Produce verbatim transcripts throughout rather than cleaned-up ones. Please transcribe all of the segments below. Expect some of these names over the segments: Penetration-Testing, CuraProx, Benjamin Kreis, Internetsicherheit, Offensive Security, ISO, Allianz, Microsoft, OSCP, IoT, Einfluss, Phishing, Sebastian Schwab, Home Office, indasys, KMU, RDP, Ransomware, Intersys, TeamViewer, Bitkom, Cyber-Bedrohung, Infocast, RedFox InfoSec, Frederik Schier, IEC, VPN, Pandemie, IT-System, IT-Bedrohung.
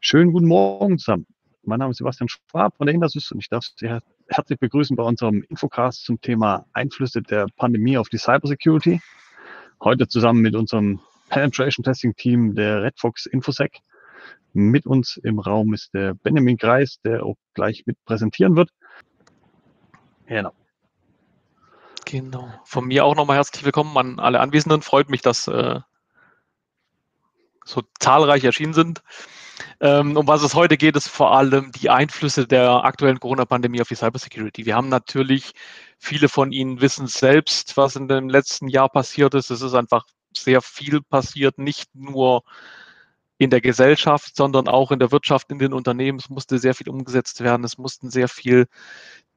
Schönen guten Morgen zusammen. Mein Name ist Sebastian Schwab von der Intersys und ich darf Sie herzlich begrüßen bei unserem Infocast zum Thema Einflüsse der Pandemie auf die Cyber-Security. Heute zusammen mit unserem Penetration-Testing-Team der RedFox InfoSec. Mit uns im Raum ist der Benjamin Kreis, der auch gleich mit präsentieren wird. Genau. Genau. Von mir auch nochmal herzlich willkommen an alle Anwesenden. Freut mich, dass äh, so zahlreich erschienen sind. Um was es heute geht, ist vor allem die Einflüsse der aktuellen Corona-Pandemie auf die Cybersecurity. Wir haben natürlich, viele von Ihnen wissen selbst, was in dem letzten Jahr passiert ist. Es ist einfach sehr viel passiert, nicht nur in der Gesellschaft, sondern auch in der Wirtschaft, in den Unternehmen. Es musste sehr viel umgesetzt werden. Es mussten sehr viele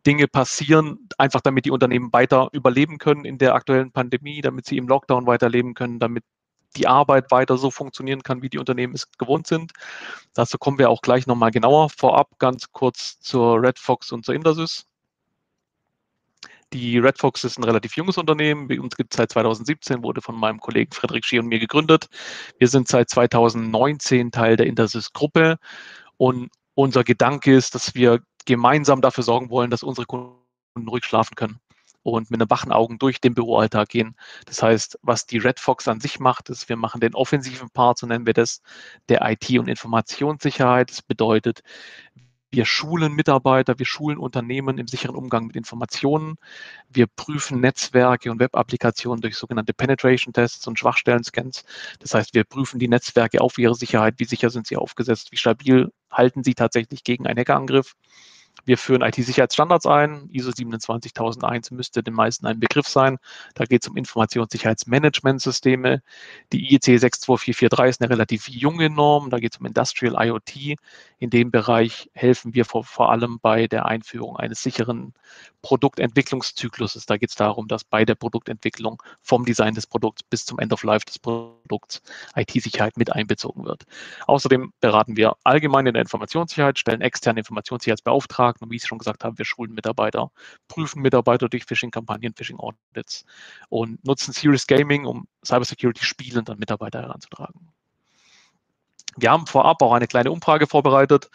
Dinge passieren, einfach damit die Unternehmen weiter überleben können in der aktuellen Pandemie, damit sie im Lockdown weiterleben können, damit die Arbeit weiter so funktionieren kann, wie die Unternehmen es gewohnt sind. Dazu kommen wir auch gleich nochmal genauer. Vorab ganz kurz zur RedFox und zur Intersys. Die RedFox ist ein relativ junges Unternehmen. Uns gibt es seit zweitausendsiebzehn, wurde von meinem Kollegen Frederik Schier und mir gegründet. Wir sind seit zweitausendneunzehn Teil der Intersys-Gruppe und unser Gedanke ist, dass wir gemeinsam dafür sorgen wollen, dass unsere Kunden ruhig schlafen können und mit einem wachen Augen durch den Büroalltag gehen. Das heißt, was die RedFox an sich macht, ist, wir machen den offensiven Part, so nennen wir das, der I T- und Informationssicherheit. Das bedeutet, wir schulen Mitarbeiter, wir schulen Unternehmen im sicheren Umgang mit Informationen. Wir prüfen Netzwerke und Web-Applikationen durch sogenannte Penetration-Tests und Schwachstellen-Scans. Das heißt, wir prüfen die Netzwerke auf ihre Sicherheit, wie sicher sind sie aufgesetzt, wie stabil halten sie tatsächlich gegen einen Hackerangriff. Wir führen I T-Sicherheitsstandards ein. I S O siebenundzwanzigtausendeins müsste den meisten ein Begriff sein. Da geht es um Informationssicherheitsmanagementsysteme. Die I E C sechs zwei vier vier drei ist eine relativ junge Norm. Da geht es um Industrial I O T. In dem Bereich helfen wir vor, vor allem bei der Einführung eines sicheren Produktentwicklungszykluses. Da geht es darum, dass bei der Produktentwicklung vom Design des Produkts bis zum End of Life des Produkts I T-Sicherheit mit einbezogen wird. Außerdem beraten wir allgemein in der Informationssicherheit, stellen externe Informationssicherheitsbeauftragte. Und wie ich schon gesagt habe, wir schulen Mitarbeiter, prüfen Mitarbeiter durch Phishing-Kampagnen, Phishing-Audits und nutzen Serious Gaming, um Cybersecurity-Spielend an Mitarbeiter heranzutragen. Wir haben vorab auch eine kleine Umfrage vorbereitet,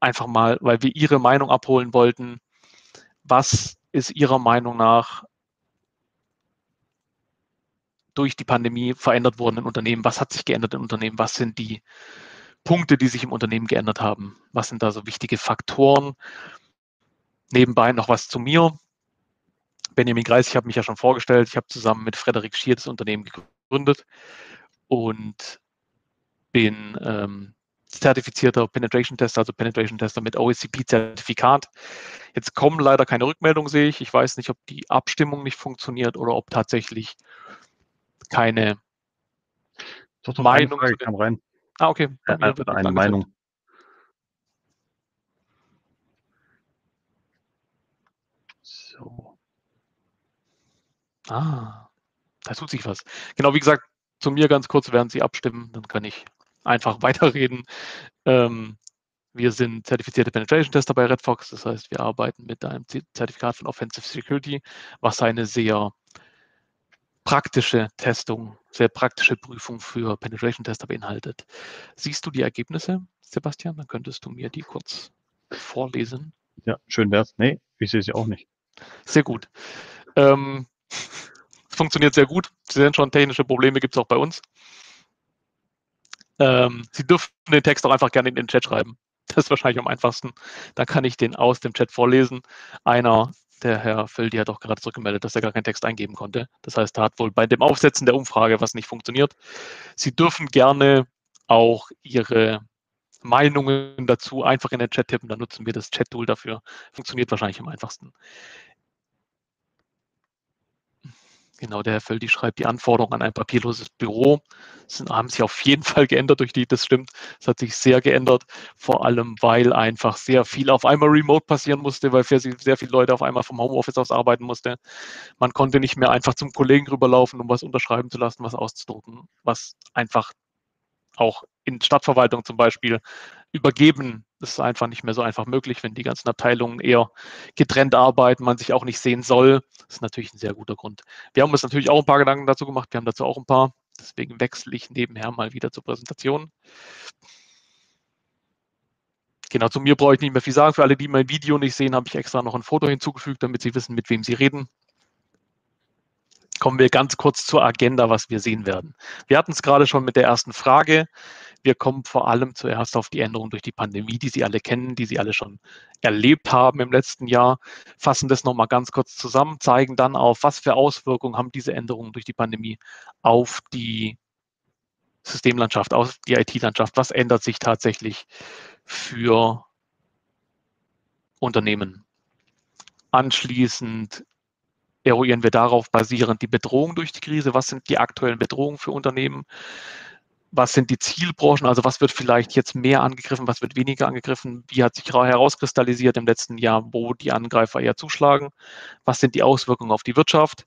einfach mal, weil wir Ihre Meinung abholen wollten. Was ist Ihrer Meinung nach durch die Pandemie verändert worden in Unternehmen? Was hat sich geändert in Unternehmen? Was sind die Punkte, die sich im Unternehmen geändert haben? Was sind da so wichtige Faktoren? Nebenbei noch was zu mir. Benjamin Kreis, ich habe mich ja schon vorgestellt. Ich habe zusammen mit Frederik Schier das Unternehmen gegründet und bin ähm, zertifizierter Penetration Tester, also Penetration Tester mit O S C P-Zertifikat. Jetzt kommen leider keine Rückmeldungen, sehe ich. Ich weiß nicht, ob die Abstimmung nicht funktioniert oder ob tatsächlich keine doch, doch Meinung zu dem rein. Ah, okay. Dann ja, wird eine Meinung. So. Ah, da tut sich was. Genau, wie gesagt, zu mir ganz kurz, werden Sie abstimmen, dann kann ich einfach weiterreden. Ähm, wir sind zertifizierte Penetration-Tester bei RedFox, das heißt, wir arbeiten mit einem Zertifikat von Offensive Security, was eine sehr praktische Testung, sehr praktische Prüfung für Penetration-Tester beinhaltet. Siehst du die Ergebnisse, Sebastian? Dann könntest du mir die kurz vorlesen. Ja, schön wär's. Nee, ich sehe sie auch nicht. Sehr gut. Ähm, es funktioniert sehr gut. Sie sehen schon, technische Probleme gibt es auch bei uns. Ähm, Sie dürfen den Text auch einfach gerne in den Chat schreiben. Das ist wahrscheinlich am einfachsten. Dann kann ich den aus dem Chat vorlesen. Einer, der Herr Föld, hat auch gerade zurückgemeldet, dass er gar keinen Text eingeben konnte. Das heißt, da hat wohl bei dem Aufsetzen der Umfrage was nicht funktioniert. Sie dürfen gerne auch Ihre Meinungen dazu einfach in den Chat tippen, dann nutzen wir das Chat-Tool dafür. Funktioniert wahrscheinlich am einfachsten. Genau, der Herr Völdi schreibt, die Anforderungen an ein papierloses Büro sind, haben sich auf jeden Fall geändert durch die, das stimmt, es hat sich sehr geändert, vor allem, weil einfach sehr viel auf einmal remote passieren musste, weil sehr viele Leute auf einmal vom Homeoffice aus arbeiten mussten. Man konnte nicht mehr einfach zum Kollegen rüberlaufen, um was unterschreiben zu lassen, was auszudrucken, was einfach auch in Stadtverwaltung zum Beispiel übergeben. Das ist einfach nicht mehr so einfach möglich, wenn die ganzen Abteilungen eher getrennt arbeiten, man sich auch nicht sehen soll. Das ist natürlich ein sehr guter Grund. Wir haben uns natürlich auch ein paar Gedanken dazu gemacht. Wir haben dazu auch ein paar. Deswegen wechsle ich nebenher mal wieder zur Präsentation. Genau, zu mir brauche ich nicht mehr viel sagen. Für alle, die mein Video nicht sehen, habe ich extra noch ein Foto hinzugefügt, damit sie wissen, mit wem sie reden. Kommen wir ganz kurz zur Agenda, was wir sehen werden. Wir hatten es gerade schon mit der ersten Frage. Wir kommen vor allem zuerst auf die Änderung durch die Pandemie, die Sie alle kennen, die Sie alle schon erlebt haben im letzten Jahr, fassen das nochmal ganz kurz zusammen, zeigen dann auf, was für Auswirkungen haben diese Änderungen durch die Pandemie auf die Systemlandschaft, auf die I T-Landschaft, was ändert sich tatsächlich für Unternehmen. Anschließend eruieren wir darauf basierend die Bedrohung durch die Krise, was sind die aktuellen Bedrohungen für Unternehmen, was sind die Zielbranchen, also was wird vielleicht jetzt mehr angegriffen, was wird weniger angegriffen, wie hat sich herauskristallisiert im letzten Jahr, wo die Angreifer eher zuschlagen, was sind die Auswirkungen auf die Wirtschaft,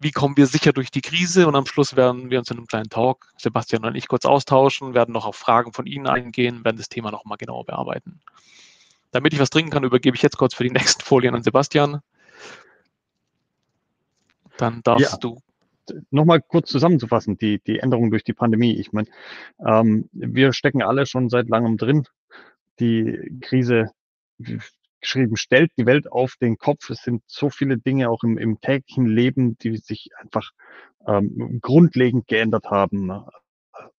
wie kommen wir sicher durch die Krise, und am Schluss werden wir uns in einem kleinen Talk, Sebastian und ich, kurz austauschen, werden noch auf Fragen von Ihnen eingehen, werden das Thema nochmal genauer bearbeiten. Damit ich was trinken kann, übergebe ich jetzt kurz für die nächsten Folien an Sebastian. Dann darfst ja. du... Nochmal kurz zusammenzufassen, die, die Änderungen durch die Pandemie. Ich meine, ähm, wir stecken alle schon seit langem drin. Die Krise, wie geschrieben, stellt die Welt auf den Kopf. Es sind so viele Dinge auch im, im täglichen Leben, die sich einfach ähm, grundlegend geändert haben.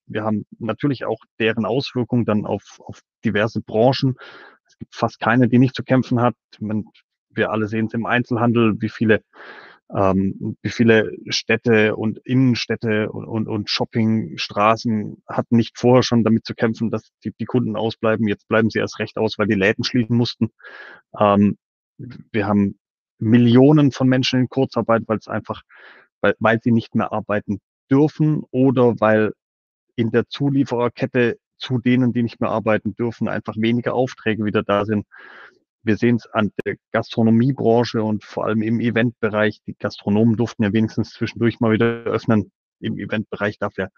Wir haben natürlich auch deren Auswirkungen dann auf, auf diverse Branchen. Es gibt fast keine, die nicht zu kämpfen hat. Man, wir alle sehen es im Einzelhandel, wie viele Ähm, wie viele Städte und Innenstädte und, und, und Shoppingstraßen hatten nicht vorher schon damit zu kämpfen, dass die, die Kunden ausbleiben. Jetzt bleiben sie erst recht aus, weil die Läden schließen mussten. Ähm, wir haben Millionen von Menschen in Kurzarbeit, weil es einfach, weil, weil sie nicht mehr arbeiten dürfen oder weil in der Zuliefererkette zu denen, die nicht mehr arbeiten dürfen, einfach weniger Aufträge wieder da sind. Wir sehen es an der Gastronomiebranche und vor allem im Eventbereich. Die Gastronomen durften ja wenigstens zwischendurch mal wieder öffnen. Im Eventbereich darf ja,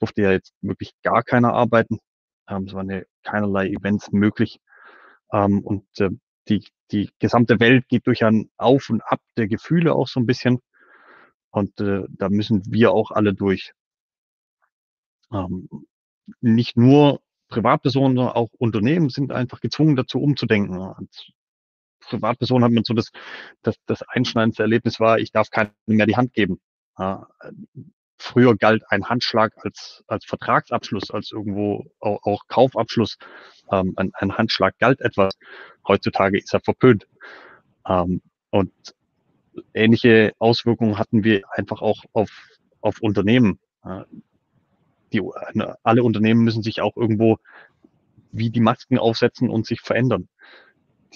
durfte ja jetzt wirklich gar keiner arbeiten. Ähm, es waren ja keinerlei Events möglich. Ähm, und äh, die, die gesamte Welt geht durch ein Auf und Ab der Gefühle auch so ein bisschen. Und äh, da müssen wir auch alle durch. Ähm, nicht nur Privatpersonen, sondern auch Unternehmen sind einfach gezwungen dazu, umzudenken. Und Privatpersonen hat man so das, das, das einschneidendste Erlebnis war, ich darf keinem mehr die Hand geben. Äh, früher galt ein Handschlag als, als Vertragsabschluss, als irgendwo auch, auch Kaufabschluss. Ähm, ein, ein Handschlag galt etwas. Heutzutage ist er verpönt. Ähm, und ähnliche Auswirkungen hatten wir einfach auch auf, auf Unternehmen. Äh, die, alle Unternehmen müssen sich auch irgendwo wie die Masken aufsetzen und sich verändern.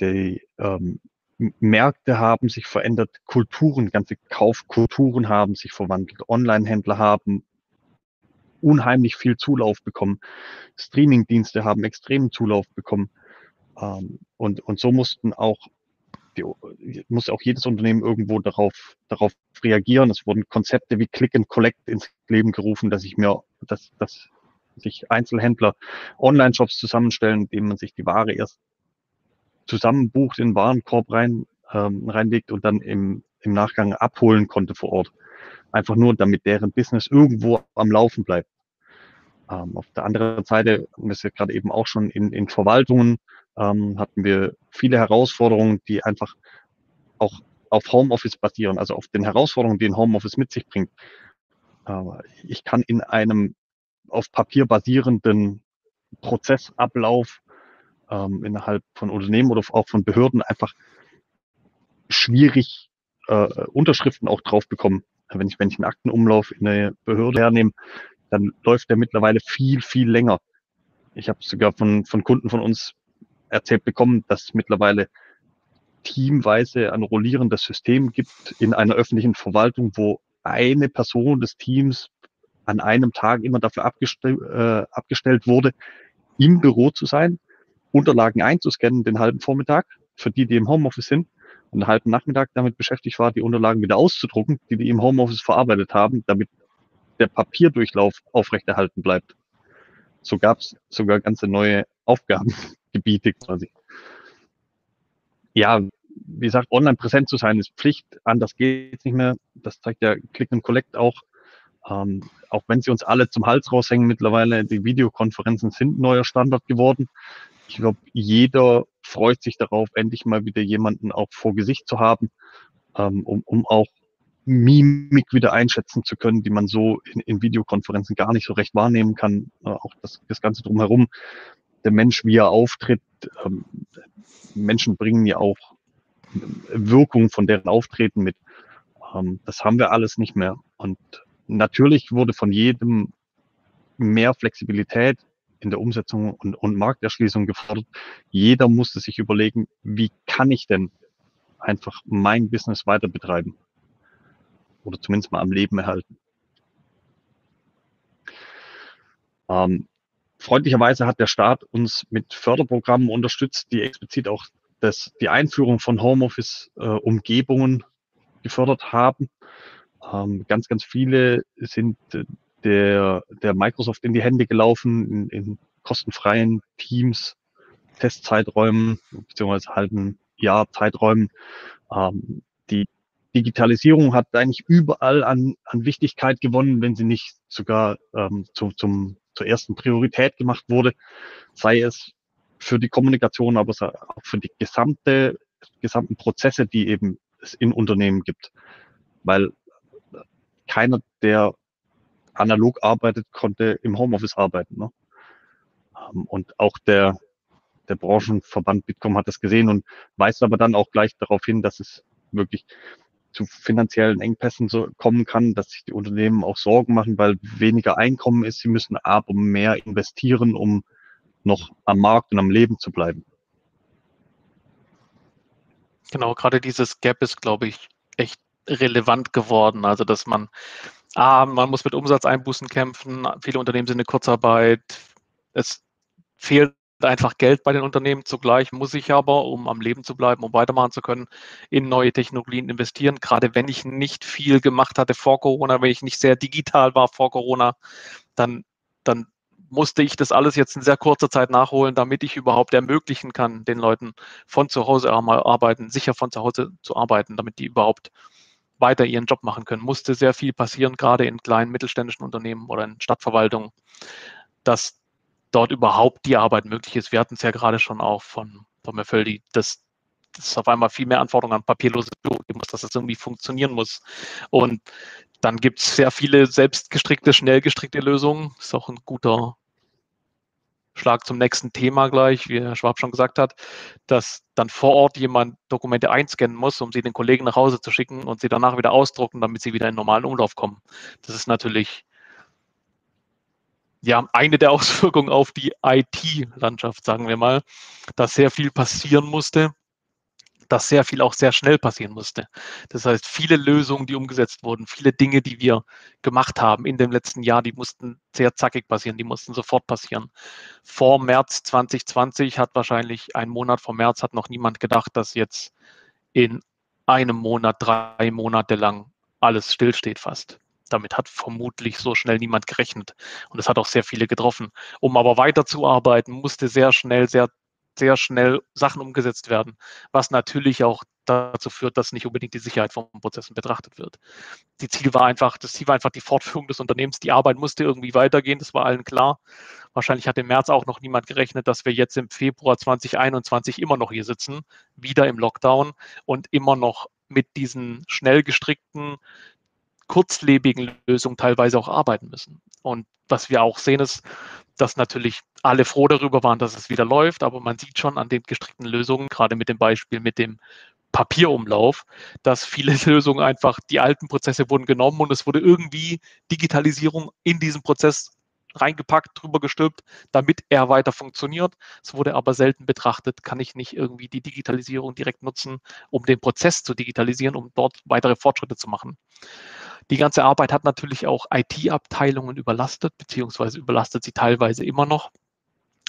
Die ähm, Märkte haben sich verändert, Kulturen, ganze Kaufkulturen haben sich verwandelt, Online-Händler haben unheimlich viel Zulauf bekommen, Streaming-Dienste haben extremen Zulauf bekommen, ähm, und, und so mussten auch, die, muss auch jedes Unternehmen irgendwo darauf, darauf reagieren. Es wurden Konzepte wie Click and Collect ins Leben gerufen, dass ich mir, dass, dass sich Einzelhändler Online-Shops zusammenstellen, indem man sich die Ware erst zusammenbucht, in den Warenkorb rein, ähm, reinlegt und dann im, im Nachgang abholen konnte vor Ort. Einfach nur, damit deren Business irgendwo am Laufen bleibt. Ähm, auf der anderen Seite, das ist ja gerade eben auch schon in, in Verwaltungen, ähm, hatten wir viele Herausforderungen, die einfach auch auf Homeoffice basieren, also auf den Herausforderungen, die ein Homeoffice mit sich bringt. Äh, ich kann in einem auf Papier basierenden Prozessablauf ähm, innerhalb von Unternehmen oder auch von Behörden einfach schwierig äh, Unterschriften auch drauf bekommen. Wenn ich, wenn ich einen Aktenumlauf in eine Behörde hernehme, dann läuft der mittlerweile viel, viel länger. Ich habe sogar von, von Kunden von uns erzählt bekommen, dass mittlerweile teamweise ein rollierendes System gibt in einer öffentlichen Verwaltung, wo eine Person des Teams an einem Tag immer dafür abgestell, äh, abgestellt wurde, im Büro zu sein, Unterlagen einzuscannen den halben Vormittag für die, die im Homeoffice sind, und den halben Nachmittag damit beschäftigt war, die Unterlagen wieder auszudrucken, die die im Homeoffice verarbeitet haben, damit der Papierdurchlauf aufrechterhalten bleibt. So gab es sogar ganze neue Aufgabengebiete quasi. Ja, wie gesagt, online präsent zu sein ist Pflicht, anders geht es nicht mehr. Das zeigt ja Click and Collect auch. Ähm, auch wenn sie uns alle zum Hals raushängen mittlerweile, die Videokonferenzen sind neuer Standard geworden. Ich glaube, jeder freut sich darauf, endlich mal wieder jemanden auch vor Gesicht zu haben, ähm, um, um auch Mimik wieder einschätzen zu können, die man so in, in Videokonferenzen gar nicht so recht wahrnehmen kann. Äh, auch das, das Ganze drumherum, der Mensch, wie er auftritt, ähm, Menschen bringen ja auch Wirkung von deren Auftreten mit. Ähm, das haben wir alles nicht mehr. Und natürlich wurde von jedem mehr Flexibilität in der Umsetzung und, und Markterschließung gefordert. Jeder musste sich überlegen, wie kann ich denn einfach mein Business weiter betreiben oder zumindest mal am Leben erhalten. Ähm, freundlicherweise hat der Staat uns mit Förderprogrammen unterstützt, die explizit auch das, die Einführung von Homeoffice-Umgebungen äh, gefördert haben. Ähm, ganz, ganz viele sind äh, Der, der Microsoft in die Hände gelaufen, in, in kostenfreien Teams, Testzeiträumen, beziehungsweise halben Jahr Zeiträumen. Ähm, die Digitalisierung hat eigentlich überall an, an Wichtigkeit gewonnen, wenn sie nicht sogar ähm, zu, zum, zur ersten Priorität gemacht wurde, sei es für die Kommunikation, aber auch für die gesamte, gesamten Prozesse, die eben es in Unternehmen gibt. Weil keiner, der analog arbeitet, konnte im Homeoffice arbeiten. Ne? Und auch der, der Branchenverband Bitkom hat das gesehen und weist aber dann auch gleich darauf hin, dass es wirklich zu finanziellen Engpässen so kommen kann, dass sich die Unternehmen auch Sorgen machen, weil weniger Einkommen ist. Sie müssen aber mehr investieren, um noch am Markt und am Leben zu bleiben. Genau, gerade dieses Gap ist, glaube ich, echt relevant geworden. Also, dass man Ah, man muss mit Umsatzeinbußen kämpfen, viele Unternehmen sind in Kurzarbeit, es fehlt einfach Geld bei den Unternehmen, zugleich muss ich aber, um am Leben zu bleiben, um weitermachen zu können, in neue Technologien investieren, gerade wenn ich nicht viel gemacht hatte vor Corona, wenn ich nicht sehr digital war vor Corona, dann, dann musste ich das alles jetzt in sehr kurzer Zeit nachholen, damit ich überhaupt ermöglichen kann, den Leuten von zu Hause arbeiten, sicher von zu Hause zu arbeiten, damit die überhaupt weiter ihren Job machen können. Musste sehr viel passieren, gerade in kleinen mittelständischen Unternehmen oder in Stadtverwaltungen, dass dort überhaupt die Arbeit möglich ist. Wir hatten es ja gerade schon auch von Herrn Völdi, dass es auf einmal viel mehr Anforderungen an papierlose Büros geben muss, dass das irgendwie funktionieren muss. Und dann gibt es sehr viele selbstgestrickte, schnell gestrickte Lösungen. Das ist auch ein guter Schlag zum nächsten Thema gleich, wie Herr Schwab schon gesagt hat, dass dann vor Ort jemand Dokumente einscannen muss, um sie den Kollegen nach Hause zu schicken und sie danach wieder ausdrucken, damit sie wieder in normalen Umlauf kommen. Das ist natürlich ja eine der Auswirkungen auf die I T-Landschaft, sagen wir mal, dass sehr viel passieren musste, dass sehr viel auch sehr schnell passieren musste. Das heißt, viele Lösungen, die umgesetzt wurden, viele Dinge, die wir gemacht haben in dem letzten Jahr, die mussten sehr zackig passieren, die mussten sofort passieren. Vor März zwanzig zwanzig hat wahrscheinlich ein Monat vor März hat noch niemand gedacht, dass jetzt in einem Monat, drei Monate lang alles stillsteht fast. Damit hat vermutlich so schnell niemand gerechnet und es hat auch sehr viele getroffen. Um aber weiterzuarbeiten, musste sehr schnell, sehr sehr schnell Sachen umgesetzt werden, was natürlich auch dazu führt, dass nicht unbedingt die Sicherheit von Prozessen betrachtet wird. Die Ziel war einfach, das Ziel war einfach die Fortführung des Unternehmens. Die Arbeit musste irgendwie weitergehen, das war allen klar. Wahrscheinlich hat im März auch noch niemand gerechnet, dass wir jetzt im Februar zwanzig einundzwanzig immer noch hier sitzen, wieder im Lockdown und immer noch mit diesen schnell gestrickten, kurzlebigen Lösungen teilweise auch arbeiten müssen. Und was wir auch sehen, ist, dass natürlich alle froh darüber waren, dass es wieder läuft, aber man sieht schon an den gestrickten Lösungen, gerade mit dem Beispiel mit dem Papierumlauf, dass viele Lösungen einfach, die alten Prozesse wurden genommen und es wurde irgendwie Digitalisierung in diesen Prozess reingepackt, drüber gestülpt, damit er weiter funktioniert. Es wurde aber selten betrachtet, kann ich nicht irgendwie die Digitalisierung direkt nutzen, um den Prozess zu digitalisieren, um dort weitere Fortschritte zu machen. Die ganze Arbeit hat natürlich auch I T-Abteilungen überlastet, beziehungsweise überlastet sie teilweise immer noch.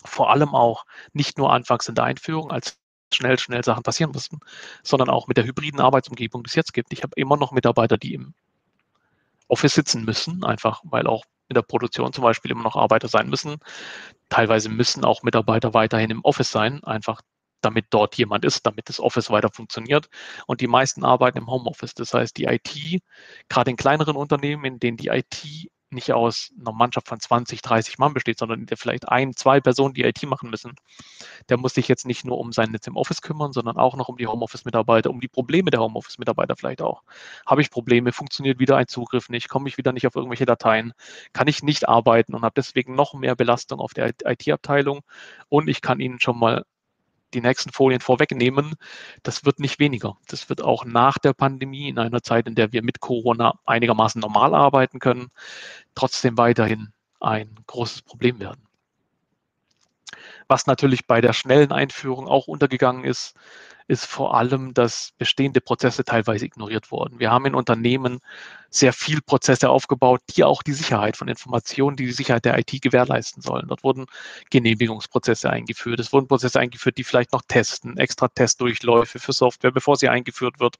Vor allem auch nicht nur anfangs in der Einführung, als schnell, schnell Sachen passieren mussten, sondern auch mit der hybriden Arbeitsumgebung, die es jetzt gibt. Ich habe immer noch Mitarbeiter, die im Office sitzen müssen, einfach weil auch in der Produktion zum Beispiel immer noch Arbeiter sein müssen. Teilweise müssen auch Mitarbeiter weiterhin im Office sein, einfach damit dort jemand ist, damit das Office weiter funktioniert. Und die meisten arbeiten im Homeoffice. Das heißt, die I T, gerade in kleineren Unternehmen, in denen die I T nicht aus einer Mannschaft von zwanzig, dreißig Mann besteht, sondern der vielleicht ein, zwei Personen, die I T machen müssen. Der muss sich jetzt nicht nur um sein Netz im Office kümmern, sondern auch noch um die Homeoffice-Mitarbeiter, um die Probleme der Homeoffice-Mitarbeiter vielleicht auch. Habe ich Probleme, funktioniert wieder ein Zugriff nicht, komme ich wieder nicht auf irgendwelche Dateien, kann ich nicht arbeiten und habe deswegen noch mehr Belastung auf der I T-Abteilung. Und ich kann Ihnen schon mal die nächsten Folien vorwegnehmen, das wird nicht weniger. Das wird auch nach der Pandemie, in einer Zeit, in der wir mit Corona einigermaßen normal arbeiten können, trotzdem weiterhin ein großes Problem werden. Was natürlich bei der schnellen Einführung auch untergegangen ist, ist vor allem, dass bestehende Prozesse teilweise ignoriert wurden. Wir haben in Unternehmen sehr viel Prozesse aufgebaut, die auch die Sicherheit von Informationen, die die Sicherheit der I T gewährleisten sollen. Dort wurden Genehmigungsprozesse eingeführt. Es wurden Prozesse eingeführt, die vielleicht noch testen, extra Testdurchläufe für Software, bevor sie eingeführt wird.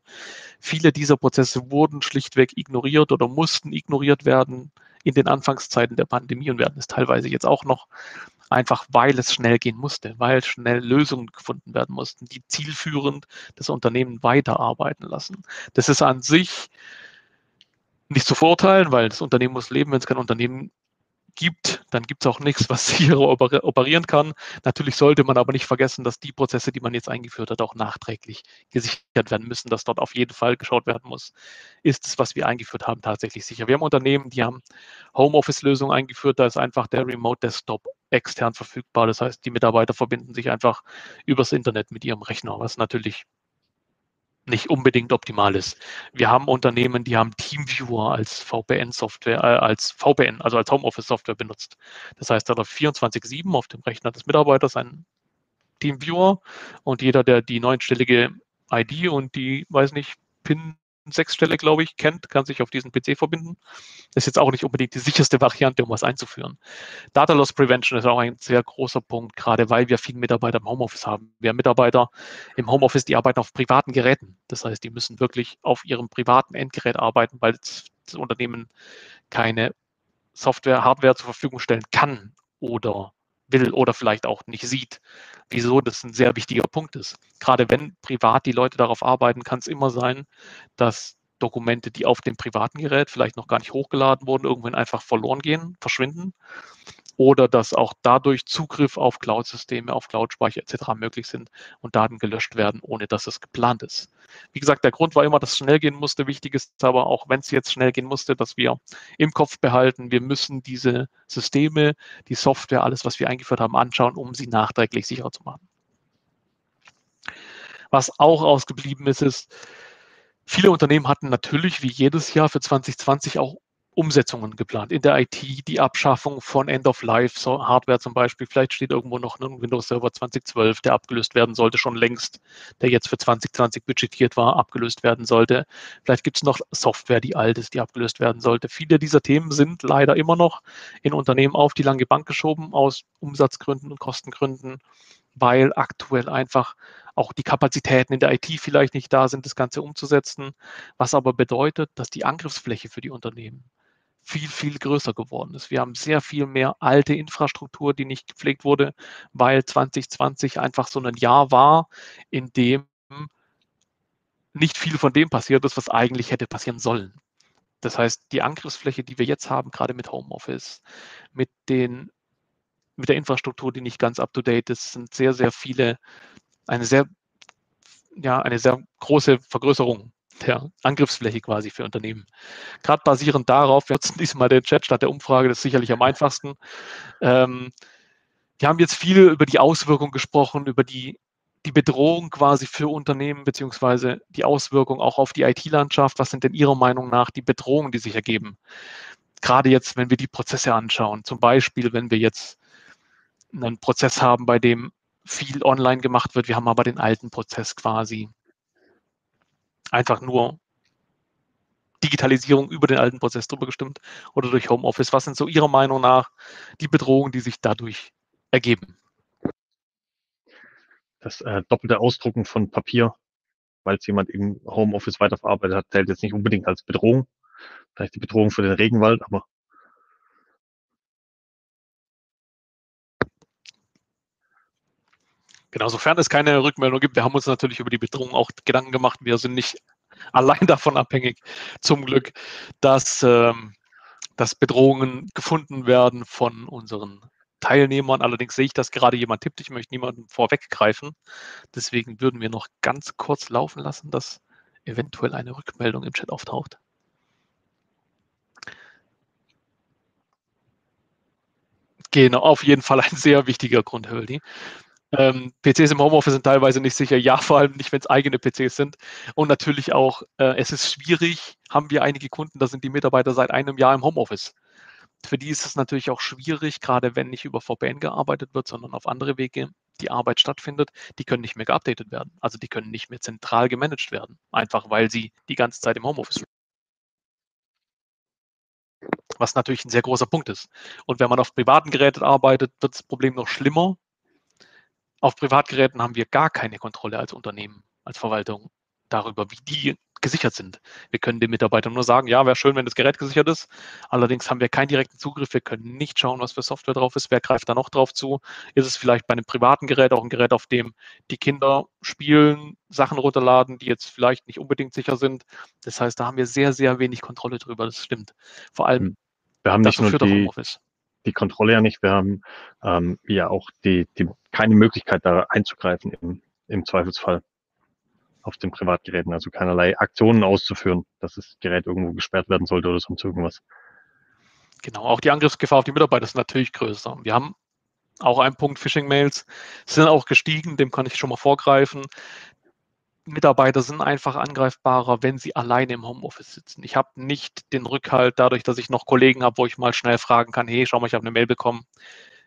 Viele dieser Prozesse wurden schlichtweg ignoriert oder mussten ignoriert werden in den Anfangszeiten der Pandemie und werden es teilweise jetzt auch noch, einfach weil es schnell gehen musste, weil schnell Lösungen gefunden werden mussten, die zielführend das Unternehmen weiterarbeiten lassen. Das ist an sich nicht zu verurteilen, weil das Unternehmen muss leben. Wenn es kein Unternehmen gibt, dann gibt es auch nichts, was hier operieren kann. Natürlich sollte man aber nicht vergessen, dass die Prozesse, die man jetzt eingeführt hat, auch nachträglich gesichert werden müssen, dass dort auf jeden Fall geschaut werden muss, ist es, was wir eingeführt haben, tatsächlich sicher. Wir haben Unternehmen, die haben Homeoffice-Lösungen eingeführt, da ist einfach der Remote-Desktop extern verfügbar. Das heißt, die Mitarbeiter verbinden sich einfach übers Internet mit ihrem Rechner, was natürlich nicht unbedingt optimal ist. Wir haben Unternehmen, die haben TeamViewer als V P N-Software, äh, als V P N, also als Homeoffice-Software benutzt. Das heißt, da hat vierundzwanzig sieben auf dem Rechner des Mitarbeiters ein TeamViewer und jeder, der die neunstellige I D und die, weiß nicht, PIN sechsstellig, glaube ich, kennt, kann sich auf diesen P C verbinden. Das ist jetzt auch nicht unbedingt die sicherste Variante, um was einzuführen. Data Loss Prevention ist auch ein sehr großer Punkt, gerade weil wir viele Mitarbeiter im Homeoffice haben. Wir haben Mitarbeiter im Homeoffice, die arbeiten auf privaten Geräten. Das heißt, die müssen wirklich auf ihrem privaten Endgerät arbeiten, weil das Unternehmen keine Software, Hardware zur Verfügung stellen kann oder will oder vielleicht auch nicht sieht, wieso das ein sehr wichtiger Punkt ist. Gerade wenn privat die Leute darauf arbeiten, kann es immer sein, dass Dokumente, die auf dem privaten Gerät vielleicht noch gar nicht hochgeladen wurden, irgendwann einfach verloren gehen, verschwinden oder dass auch dadurch Zugriff auf Cloud-Systeme, auf Cloud-Speicher et cetera möglich sind und Daten gelöscht werden, ohne dass es geplant ist. Wie gesagt, der Grund war immer, dass es schnell gehen musste. Wichtig ist aber auch, wenn es jetzt schnell gehen musste, dass wir im Kopf behalten, wir müssen diese Systeme, die Software, alles, was wir eingeführt haben, anschauen, um sie nachträglich sicherer zu machen. Was auch ausgeblieben ist, ist, viele Unternehmen hatten natürlich wie jedes Jahr für zwanzig zwanzig auch Umsetzungen geplant. In der I T die Abschaffung von End-of-Life-Hardware zum Beispiel. Vielleicht steht irgendwo noch ein Windows-Server zwanzig zwölf, der abgelöst werden sollte, schon längst, der jetzt für zwanzig zwanzig budgetiert war, abgelöst werden sollte. Vielleicht gibt es noch Software, die alt ist, die abgelöst werden sollte. Viele dieser Themen sind leider immer noch in Unternehmen auf die lange Bank geschoben, aus Umsatzgründen und Kostengründen, weil aktuell einfach auch die Kapazitäten in der I T vielleicht nicht da sind, das Ganze umzusetzen. Was aber bedeutet, dass die Angriffsfläche für die Unternehmen viel, viel größer geworden ist. Wir haben sehr viel mehr alte Infrastruktur, die nicht gepflegt wurde, weil zwanzig zwanzig einfach so ein Jahr war, in dem nicht viel von dem passiert ist, was eigentlich hätte passieren sollen. Das heißt, die Angriffsfläche, die wir jetzt haben, gerade mit Homeoffice, mit den, mit der Infrastruktur, die nicht ganz up-to-date ist, sind sehr, sehr viele, eine sehr, ja, eine sehr große Vergrößerung der Angriffsfläche quasi für Unternehmen. Gerade basierend darauf, wir nutzen diesmal den Chat statt der Umfrage, das ist sicherlich am einfachsten. Ähm, wir haben jetzt viel über die Auswirkung gesprochen, über die, die Bedrohung quasi für Unternehmen, beziehungsweise die Auswirkung auch auf die I T-Landschaft. Was sind denn Ihrer Meinung nach die Bedrohungen, die sich ergeben? Gerade jetzt, wenn wir die Prozesse anschauen, zum Beispiel, wenn wir jetzt einen Prozess haben, bei dem viel online gemacht wird, wir haben aber den alten Prozess quasi, einfach nur Digitalisierung über den alten Prozess drüber gestimmt oder durch Homeoffice. Was sind so Ihrer Meinung nach die Bedrohungen, die sich dadurch ergeben? Das äh, doppelte Ausdrucken von Papier, weil es jemand im Homeoffice weiterverarbeitet hat, zählt jetzt nicht unbedingt als Bedrohung. Vielleicht die Bedrohung für den Regenwald, aber genau, sofern es keine Rückmeldung gibt, wir haben uns natürlich über die Bedrohung auch Gedanken gemacht. Wir sind nicht allein davon abhängig, zum Glück, dass, ähm, dass Bedrohungen gefunden werden von unseren Teilnehmern. Allerdings sehe ich, dass gerade jemand tippt. Ich möchte niemanden vorweggreifen. Deswegen würden wir noch ganz kurz laufen lassen, dass eventuell eine Rückmeldung im Chat auftaucht. Genau, auf jeden Fall ein sehr wichtiger Grund, Herr Wöldi. Ähm, P Cs im Homeoffice sind teilweise nicht sicher. Ja, vor allem nicht, wenn es eigene P Cs sind. Und natürlich auch, äh, es ist schwierig, haben wir einige Kunden, da sind die Mitarbeiter seit einem Jahr im Homeoffice. Für die ist es natürlich auch schwierig, gerade wenn nicht über V P N gearbeitet wird, sondern auf andere Wege die Arbeit stattfindet, die können nicht mehr geupdatet werden. Also die können nicht mehr zentral gemanagt werden, einfach weil sie die ganze Zeit im Homeoffice sind. Was natürlich ein sehr großer Punkt ist. Und wenn man auf privaten Geräten arbeitet, wird das Problem noch schlimmer. Auf Privatgeräten haben wir gar keine Kontrolle als Unternehmen, als Verwaltung darüber, wie die gesichert sind. Wir können den Mitarbeitern nur sagen, ja, wäre schön, wenn das Gerät gesichert ist. Allerdings haben wir keinen direkten Zugriff. Wir können nicht schauen, was für Software drauf ist. Wer greift da noch drauf zu? Ist es vielleicht bei einem privaten Gerät auch ein Gerät, auf dem die Kinder spielen, Sachen runterladen, die jetzt vielleicht nicht unbedingt sicher sind? Das heißt, da haben wir sehr, sehr wenig Kontrolle drüber. Das stimmt. Vor allem, wir haben nicht nur die, die Kontrolle ja nicht. Wir haben ähm, ja auch die, die, keine Möglichkeit, da einzugreifen im, im Zweifelsfall. Auf den Privatgeräten, also keinerlei Aktionen auszuführen, dass das Gerät irgendwo gesperrt werden sollte oder sonst irgendwas. Genau, auch die Angriffsgefahr auf die Mitarbeiter ist natürlich größer. Wir haben auch einen Punkt, Phishing-Mails sind auch gestiegen, dem kann ich schon mal vorgreifen. Mitarbeiter sind einfach angreifbarer, wenn sie alleine im Homeoffice sitzen. Ich habe nicht den Rückhalt dadurch, dass ich noch Kollegen habe, wo ich mal schnell fragen kann, hey, schau mal, ich habe eine Mail bekommen.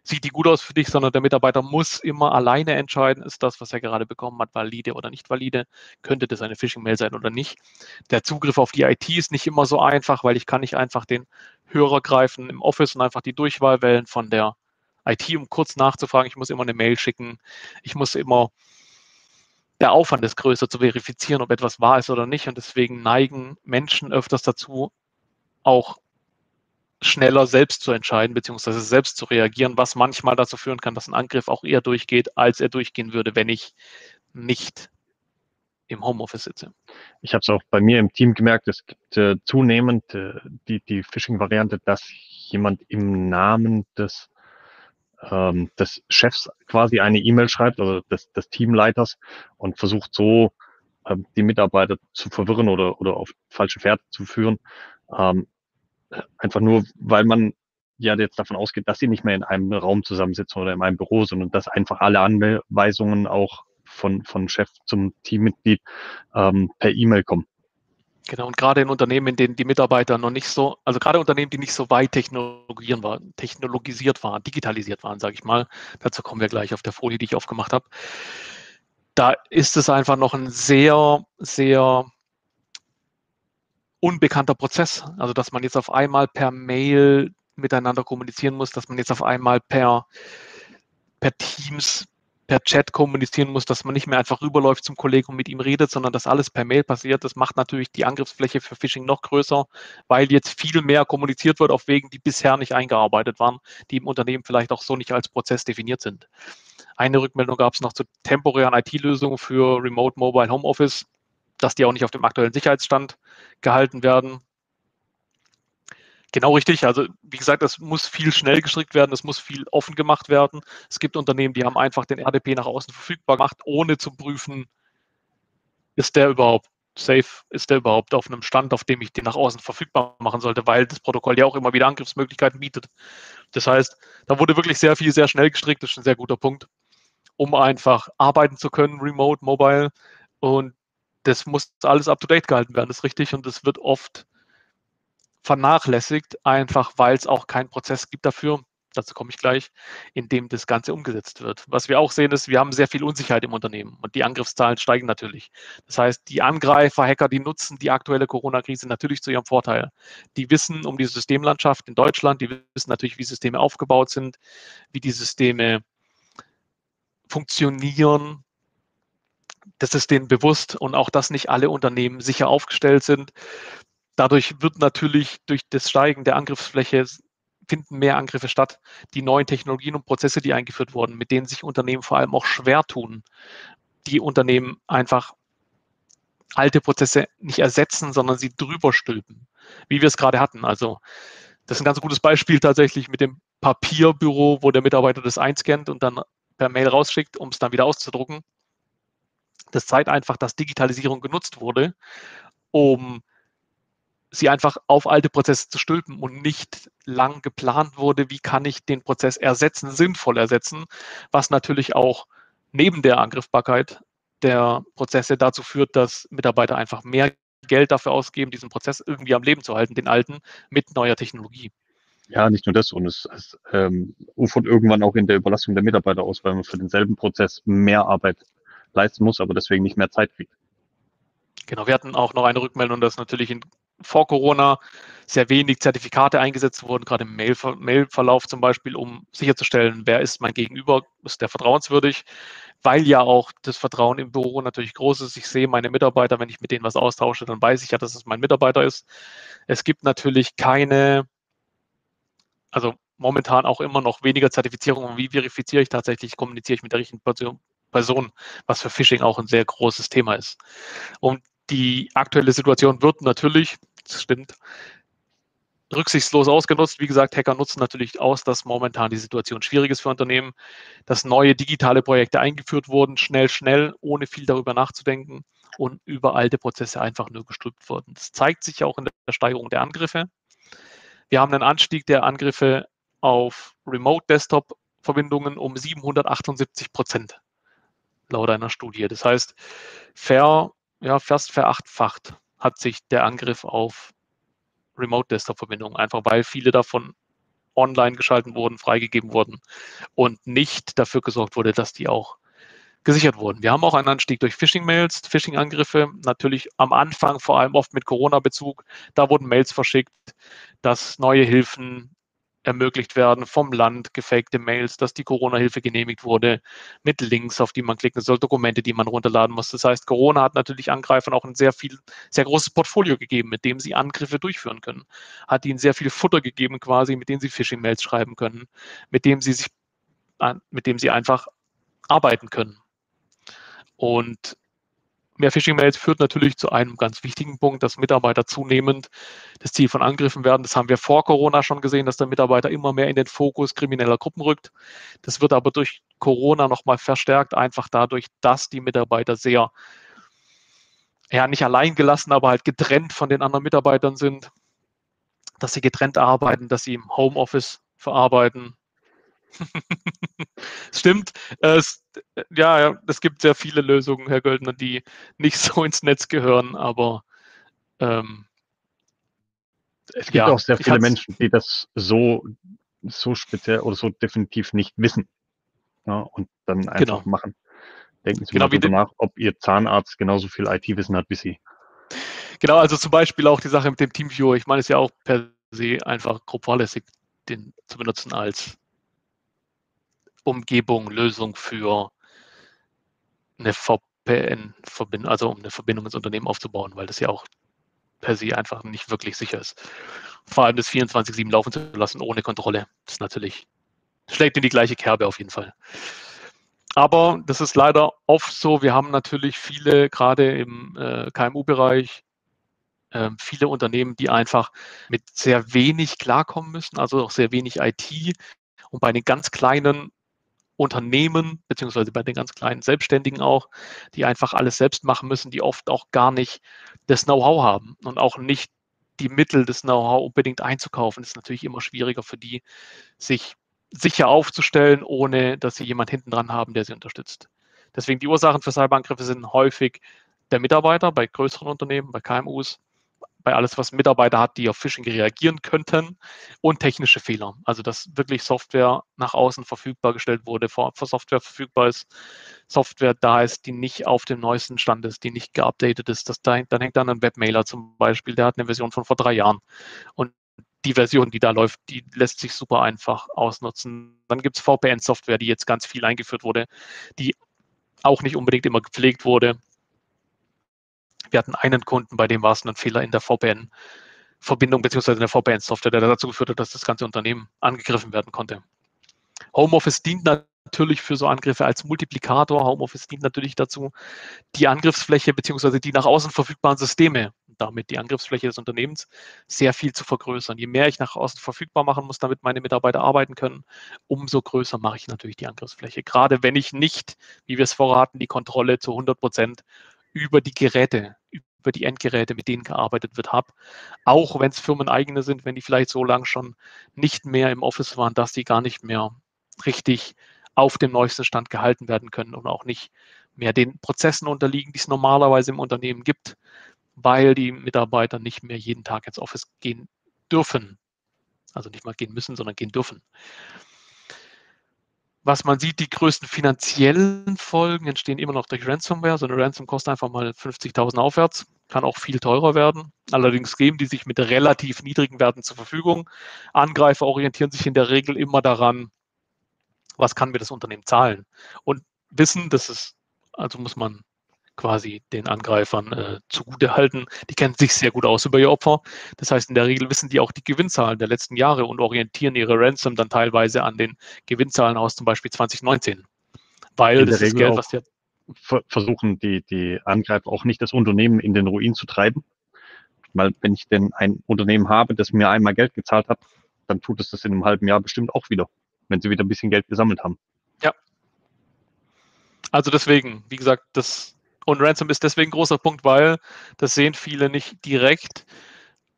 Sieht die gut aus für dich, sondern der Mitarbeiter muss immer alleine entscheiden, ist das, was er gerade bekommen hat, valide oder nicht valide, könnte das eine Phishing-Mail sein oder nicht. Der Zugriff auf die I T ist nicht immer so einfach, weil ich kann nicht einfach den Hörer greifen im Office und einfach die Durchwahl wählen von der I T, um kurz nachzufragen. Ich muss immer eine Mail schicken. Ich muss immer, der Aufwand ist größer zu verifizieren, ob etwas wahr ist oder nicht. Und deswegen neigen Menschen öfters dazu, auch schneller selbst zu entscheiden, beziehungsweise selbst zu reagieren, was manchmal dazu führen kann, dass ein Angriff auch eher durchgeht, als er durchgehen würde, wenn ich nicht im Homeoffice sitze. Ich habe es auch bei mir im Team gemerkt, es gibt äh, zunehmend äh, die, die Phishing-Variante, dass jemand im Namen des, ähm, des Chefs quasi eine E-Mail schreibt, also des, des Teamleiters, und versucht so, äh, die Mitarbeiter zu verwirren oder, oder auf falsche Fährte zu führen. Ähm, Einfach nur, weil man ja jetzt davon ausgeht, dass sie nicht mehr in einem Raum zusammensitzen oder in einem Büro, sondern dass einfach alle Anweisungen auch von, von Chef zum Teammitglied ähm, per E-Mail kommen. Genau, und gerade in Unternehmen, in denen die Mitarbeiter noch nicht so, also gerade Unternehmen, die nicht so weit technologisieren waren, technologisiert waren, digitalisiert waren, sage ich mal, dazu kommen wir gleich auf der Folie, die ich aufgemacht habe, da ist es einfach noch ein sehr, sehr unbekannter Prozess, also dass man jetzt auf einmal per Mail miteinander kommunizieren muss, dass man jetzt auf einmal per, per Teams, per Chat kommunizieren muss, dass man nicht mehr einfach rüberläuft zum Kollegen und mit ihm redet, sondern dass alles per Mail passiert. Das macht natürlich die Angriffsfläche für Phishing noch größer, weil jetzt viel mehr kommuniziert wird auf Wegen, die bisher nicht eingearbeitet waren, die im Unternehmen vielleicht auch so nicht als Prozess definiert sind. Eine Rückmeldung gab es noch zu temporären I T-Lösungen für Remote Mobile Home Office, dass die auch nicht auf dem aktuellen Sicherheitsstand gehalten werden. Genau richtig. Also wie gesagt, es muss viel schnell gestrickt werden, es muss viel offen gemacht werden. Es gibt Unternehmen, die haben einfach den R D P nach außen verfügbar gemacht, ohne zu prüfen, ist der überhaupt safe, ist der überhaupt auf einem Stand, auf dem ich den nach außen verfügbar machen sollte, weil das Protokoll ja auch immer wieder Angriffsmöglichkeiten bietet. Das heißt, da wurde wirklich sehr viel, sehr schnell gestrickt. Das ist ein sehr guter Punkt, um einfach arbeiten zu können, remote, mobile, und das muss alles up-to-date gehalten werden, das ist richtig. Und das wird oft vernachlässigt, einfach weil es auch keinen Prozess gibt dafür, dazu komme ich gleich, in dem das Ganze umgesetzt wird. Was wir auch sehen ist, wir haben sehr viel Unsicherheit im Unternehmen und die Angriffszahlen steigen natürlich. Das heißt, die Angreifer, Hacker, die nutzen die aktuelle Corona-Krise natürlich zu ihrem Vorteil. Die wissen um die Systemlandschaft in Deutschland, die wissen natürlich, wie Systeme aufgebaut sind, wie die Systeme funktionieren. Das ist denen bewusst, und auch, dass nicht alle Unternehmen sicher aufgestellt sind. Dadurch wird natürlich durch das Steigen der Angriffsfläche finden mehr Angriffe statt. Die neuen Technologien und Prozesse, die eingeführt wurden, mit denen sich Unternehmen vor allem auch schwer tun, die Unternehmen einfach alte Prozesse nicht ersetzen, sondern sie drüber stülpen, wie wir es gerade hatten. Also Das ist ein ganz gutes Beispiel tatsächlich mit dem Papierbüro, wo der Mitarbeiter das einscannt und dann per Mail rausschickt, um es dann wieder auszudrucken. Das zeigt einfach, dass Digitalisierung genutzt wurde, um sie einfach auf alte Prozesse zu stülpen und nicht lang geplant wurde, wie kann ich den Prozess ersetzen, sinnvoll ersetzen, was natürlich auch neben der Angriffbarkeit der Prozesse dazu führt, dass Mitarbeiter einfach mehr Geld dafür ausgeben, diesen Prozess irgendwie am Leben zu halten, den alten, mit neuer Technologie. Ja, nicht nur das, und es, es ähm, ufert irgendwann auch in der Überlastung der Mitarbeiter aus, weil man für denselben Prozess mehr Arbeit leisten muss, aber deswegen nicht mehr Zeit kriegt. Genau, wir hatten auch noch eine Rückmeldung, dass natürlich in, vor Corona sehr wenig Zertifikate eingesetzt wurden, gerade im Mail, Mailverlauf zum Beispiel, um sicherzustellen, wer ist mein Gegenüber, ist der vertrauenswürdig, weil ja auch das Vertrauen im Büro natürlich groß ist. Ich sehe meine Mitarbeiter, wenn ich mit denen was austausche, dann weiß ich ja, dass es mein Mitarbeiter ist. Es gibt natürlich keine, also momentan auch immer noch weniger Zertifizierung. Wie verifiziere ich tatsächlich, kommuniziere ich mit der richtigen Person, was für Phishing auch ein sehr großes Thema ist. Und die aktuelle Situation wird natürlich, das stimmt, rücksichtslos ausgenutzt. Wie gesagt, Hacker nutzen natürlich aus, dass momentan die Situation schwierig ist für Unternehmen, dass neue digitale Projekte eingeführt wurden, schnell, schnell, ohne viel darüber nachzudenken und über alte Prozesse einfach nur gestülpt wurden. Das zeigt sich auch in der Steigerung der Angriffe. Wir haben einen Anstieg der Angriffe auf Remote-Desktop-Verbindungen um siebenhundertachtundsiebzig Prozent laut einer Studie. Das heißt, fair, ja, fast verachtfacht hat sich der Angriff auf Remote-Desktop-Verbindungen, einfach weil viele davon online geschalten wurden, freigegeben wurden und nicht dafür gesorgt wurde, dass die auch gesichert wurden. Wir haben auch einen Anstieg durch Phishing-Mails, Phishing-Angriffe, natürlich am Anfang vor allem oft mit Corona-Bezug. Da wurden Mails verschickt, dass neue Hilfen ermöglicht werden vom Land, gefakte Mails, dass die Corona-Hilfe genehmigt wurde, mit Links, auf die man klicken soll, Dokumente, die man runterladen muss. Das heißt, Corona hat natürlich Angreifern auch ein sehr viel, sehr großes Portfolio gegeben, mit dem sie Angriffe durchführen können. Hat ihnen sehr viel Futter gegeben quasi, mit dem sie Phishing-Mails schreiben können, mit dem sie sich, mit dem sie einfach arbeiten können. Und mehr Phishing-Mails führt natürlich zu einem ganz wichtigen Punkt, dass Mitarbeiter zunehmend das Ziel von Angriffen werden. Das haben wir vor Corona schon gesehen, dass der Mitarbeiter immer mehr in den Fokus krimineller Gruppen rückt. Das wird aber durch Corona nochmal verstärkt, einfach dadurch, dass die Mitarbeiter sehr, ja, nicht allein gelassen, aber halt getrennt von den anderen Mitarbeitern sind, dass sie getrennt arbeiten, dass sie im Homeoffice verarbeiten. Stimmt. Es, ja, es gibt sehr viele Lösungen, Herr Göldner, die nicht so ins Netz gehören, aber ähm, es gibt ja auch sehr viele Menschen, die das so, so speziell oder so definitiv nicht wissen, ja, und dann einfach genau. machen. Denken Sie genau mal darüber nach, ob Ihr Zahnarzt genauso viel I T-Wissen hat wie Sie. Genau, also zum Beispiel auch die Sache mit dem Teamviewer. Ich meine, es ist ja auch per se einfach grob fahrlässig, den zu benutzen als Umgebung, Lösung für eine V P N-Verbindung, also um eine Verbindung ins Unternehmen aufzubauen, weil das ja auch per se einfach nicht wirklich sicher ist. Vor allem das vierundzwanzig sieben laufen zu lassen ohne Kontrolle, das ist natürlich, schlägt in die gleiche Kerbe auf jeden Fall. Aber das ist leider oft so, wir haben natürlich viele, gerade im äh, K M U-Bereich, äh, viele Unternehmen, die einfach mit sehr wenig klarkommen müssen, also auch sehr wenig I T, und bei den ganz kleinen Unternehmen, beziehungsweise bei den ganz kleinen Selbstständigen auch, die einfach alles selbst machen müssen, die oft auch gar nicht das Know-how haben und auch nicht die Mittel, das Know-how unbedingt einzukaufen. Das ist natürlich immer schwieriger für die, sich sicher aufzustellen, ohne dass sie jemand hinten dran haben, der sie unterstützt. Deswegen die Ursachen für Cyberangriffe sind häufig der Mitarbeiter bei größeren Unternehmen, bei K M Us, bei alles, was Mitarbeiter hat, die auf Phishing reagieren könnten, und technische Fehler. Also, dass wirklich Software nach außen verfügbar gestellt wurde, vor, vor Software verfügbar ist, Software da ist, die nicht auf dem neuesten Stand ist, die nicht geupdatet ist. Das, da, dann hängt dann ein Webmailer zum Beispiel, der hat eine Version von vor drei Jahren. Und die Version, die da läuft, die lässt sich super einfach ausnutzen. Dann gibt es V P N-Software, die jetzt ganz viel eingeführt wurde, die auch nicht unbedingt immer gepflegt wurde. Wir hatten einen Kunden, bei dem war es ein Fehler in der V P N-Verbindung bzw. in der V P N-Software, der dazu geführt hat, dass das ganze Unternehmen angegriffen werden konnte. Homeoffice dient natürlich für so Angriffe als Multiplikator. Homeoffice dient natürlich dazu, die Angriffsfläche bzw. die nach außen verfügbaren Systeme und damit die Angriffsfläche des Unternehmens sehr viel zu vergrößern. Je mehr ich nach außen verfügbar machen muss, damit meine Mitarbeiter arbeiten können, umso größer mache ich natürlich die Angriffsfläche. Gerade wenn ich nicht, wie wir es vorher hatten, die Kontrolle zu hundert Prozent über die Geräte, über die Endgeräte, mit denen gearbeitet wird, habe. Auch wenn es firmeneigene sind, wenn die vielleicht so lange schon nicht mehr im Office waren, dass die gar nicht mehr richtig auf dem neuesten Stand gehalten werden können und auch nicht mehr den Prozessen unterliegen, die es normalerweise im Unternehmen gibt, weil die Mitarbeiter nicht mehr jeden Tag ins Office gehen dürfen. Also nicht mal gehen müssen, sondern gehen dürfen. Was man sieht, die größten finanziellen Folgen entstehen immer noch durch Ransomware. So eine Ransom kostet einfach mal fünfzigtausend aufwärts, kann auch viel teurer werden. Allerdings geben die sich mit relativ niedrigen Werten zur Verfügung. Angreifer orientieren sich in der Regel immer daran, was kann mir das Unternehmen zahlen? Und wissen, dass es, also muss man quasi den Angreifern äh, zugutehalten. Die kennen sich sehr gut aus über ihr Opfer. Das heißt, in der Regel wissen die auch die Gewinnzahlen der letzten Jahre und orientieren ihre Ransom dann teilweise an den Gewinnzahlen aus zum Beispiel zwanzig neunzehn. Weil in das ist Geld, was der... Versuchen die, die Angreifer auch nicht das Unternehmen in den Ruin zu treiben. Weil wenn ich denn ein Unternehmen habe, das mir einmal Geld gezahlt hat, dann tut es das in einem halben Jahr bestimmt auch wieder, wenn sie wieder ein bisschen Geld gesammelt haben. Ja. Also deswegen, wie gesagt, das und Ransom ist deswegen ein großer Punkt, weil das sehen viele nicht direkt.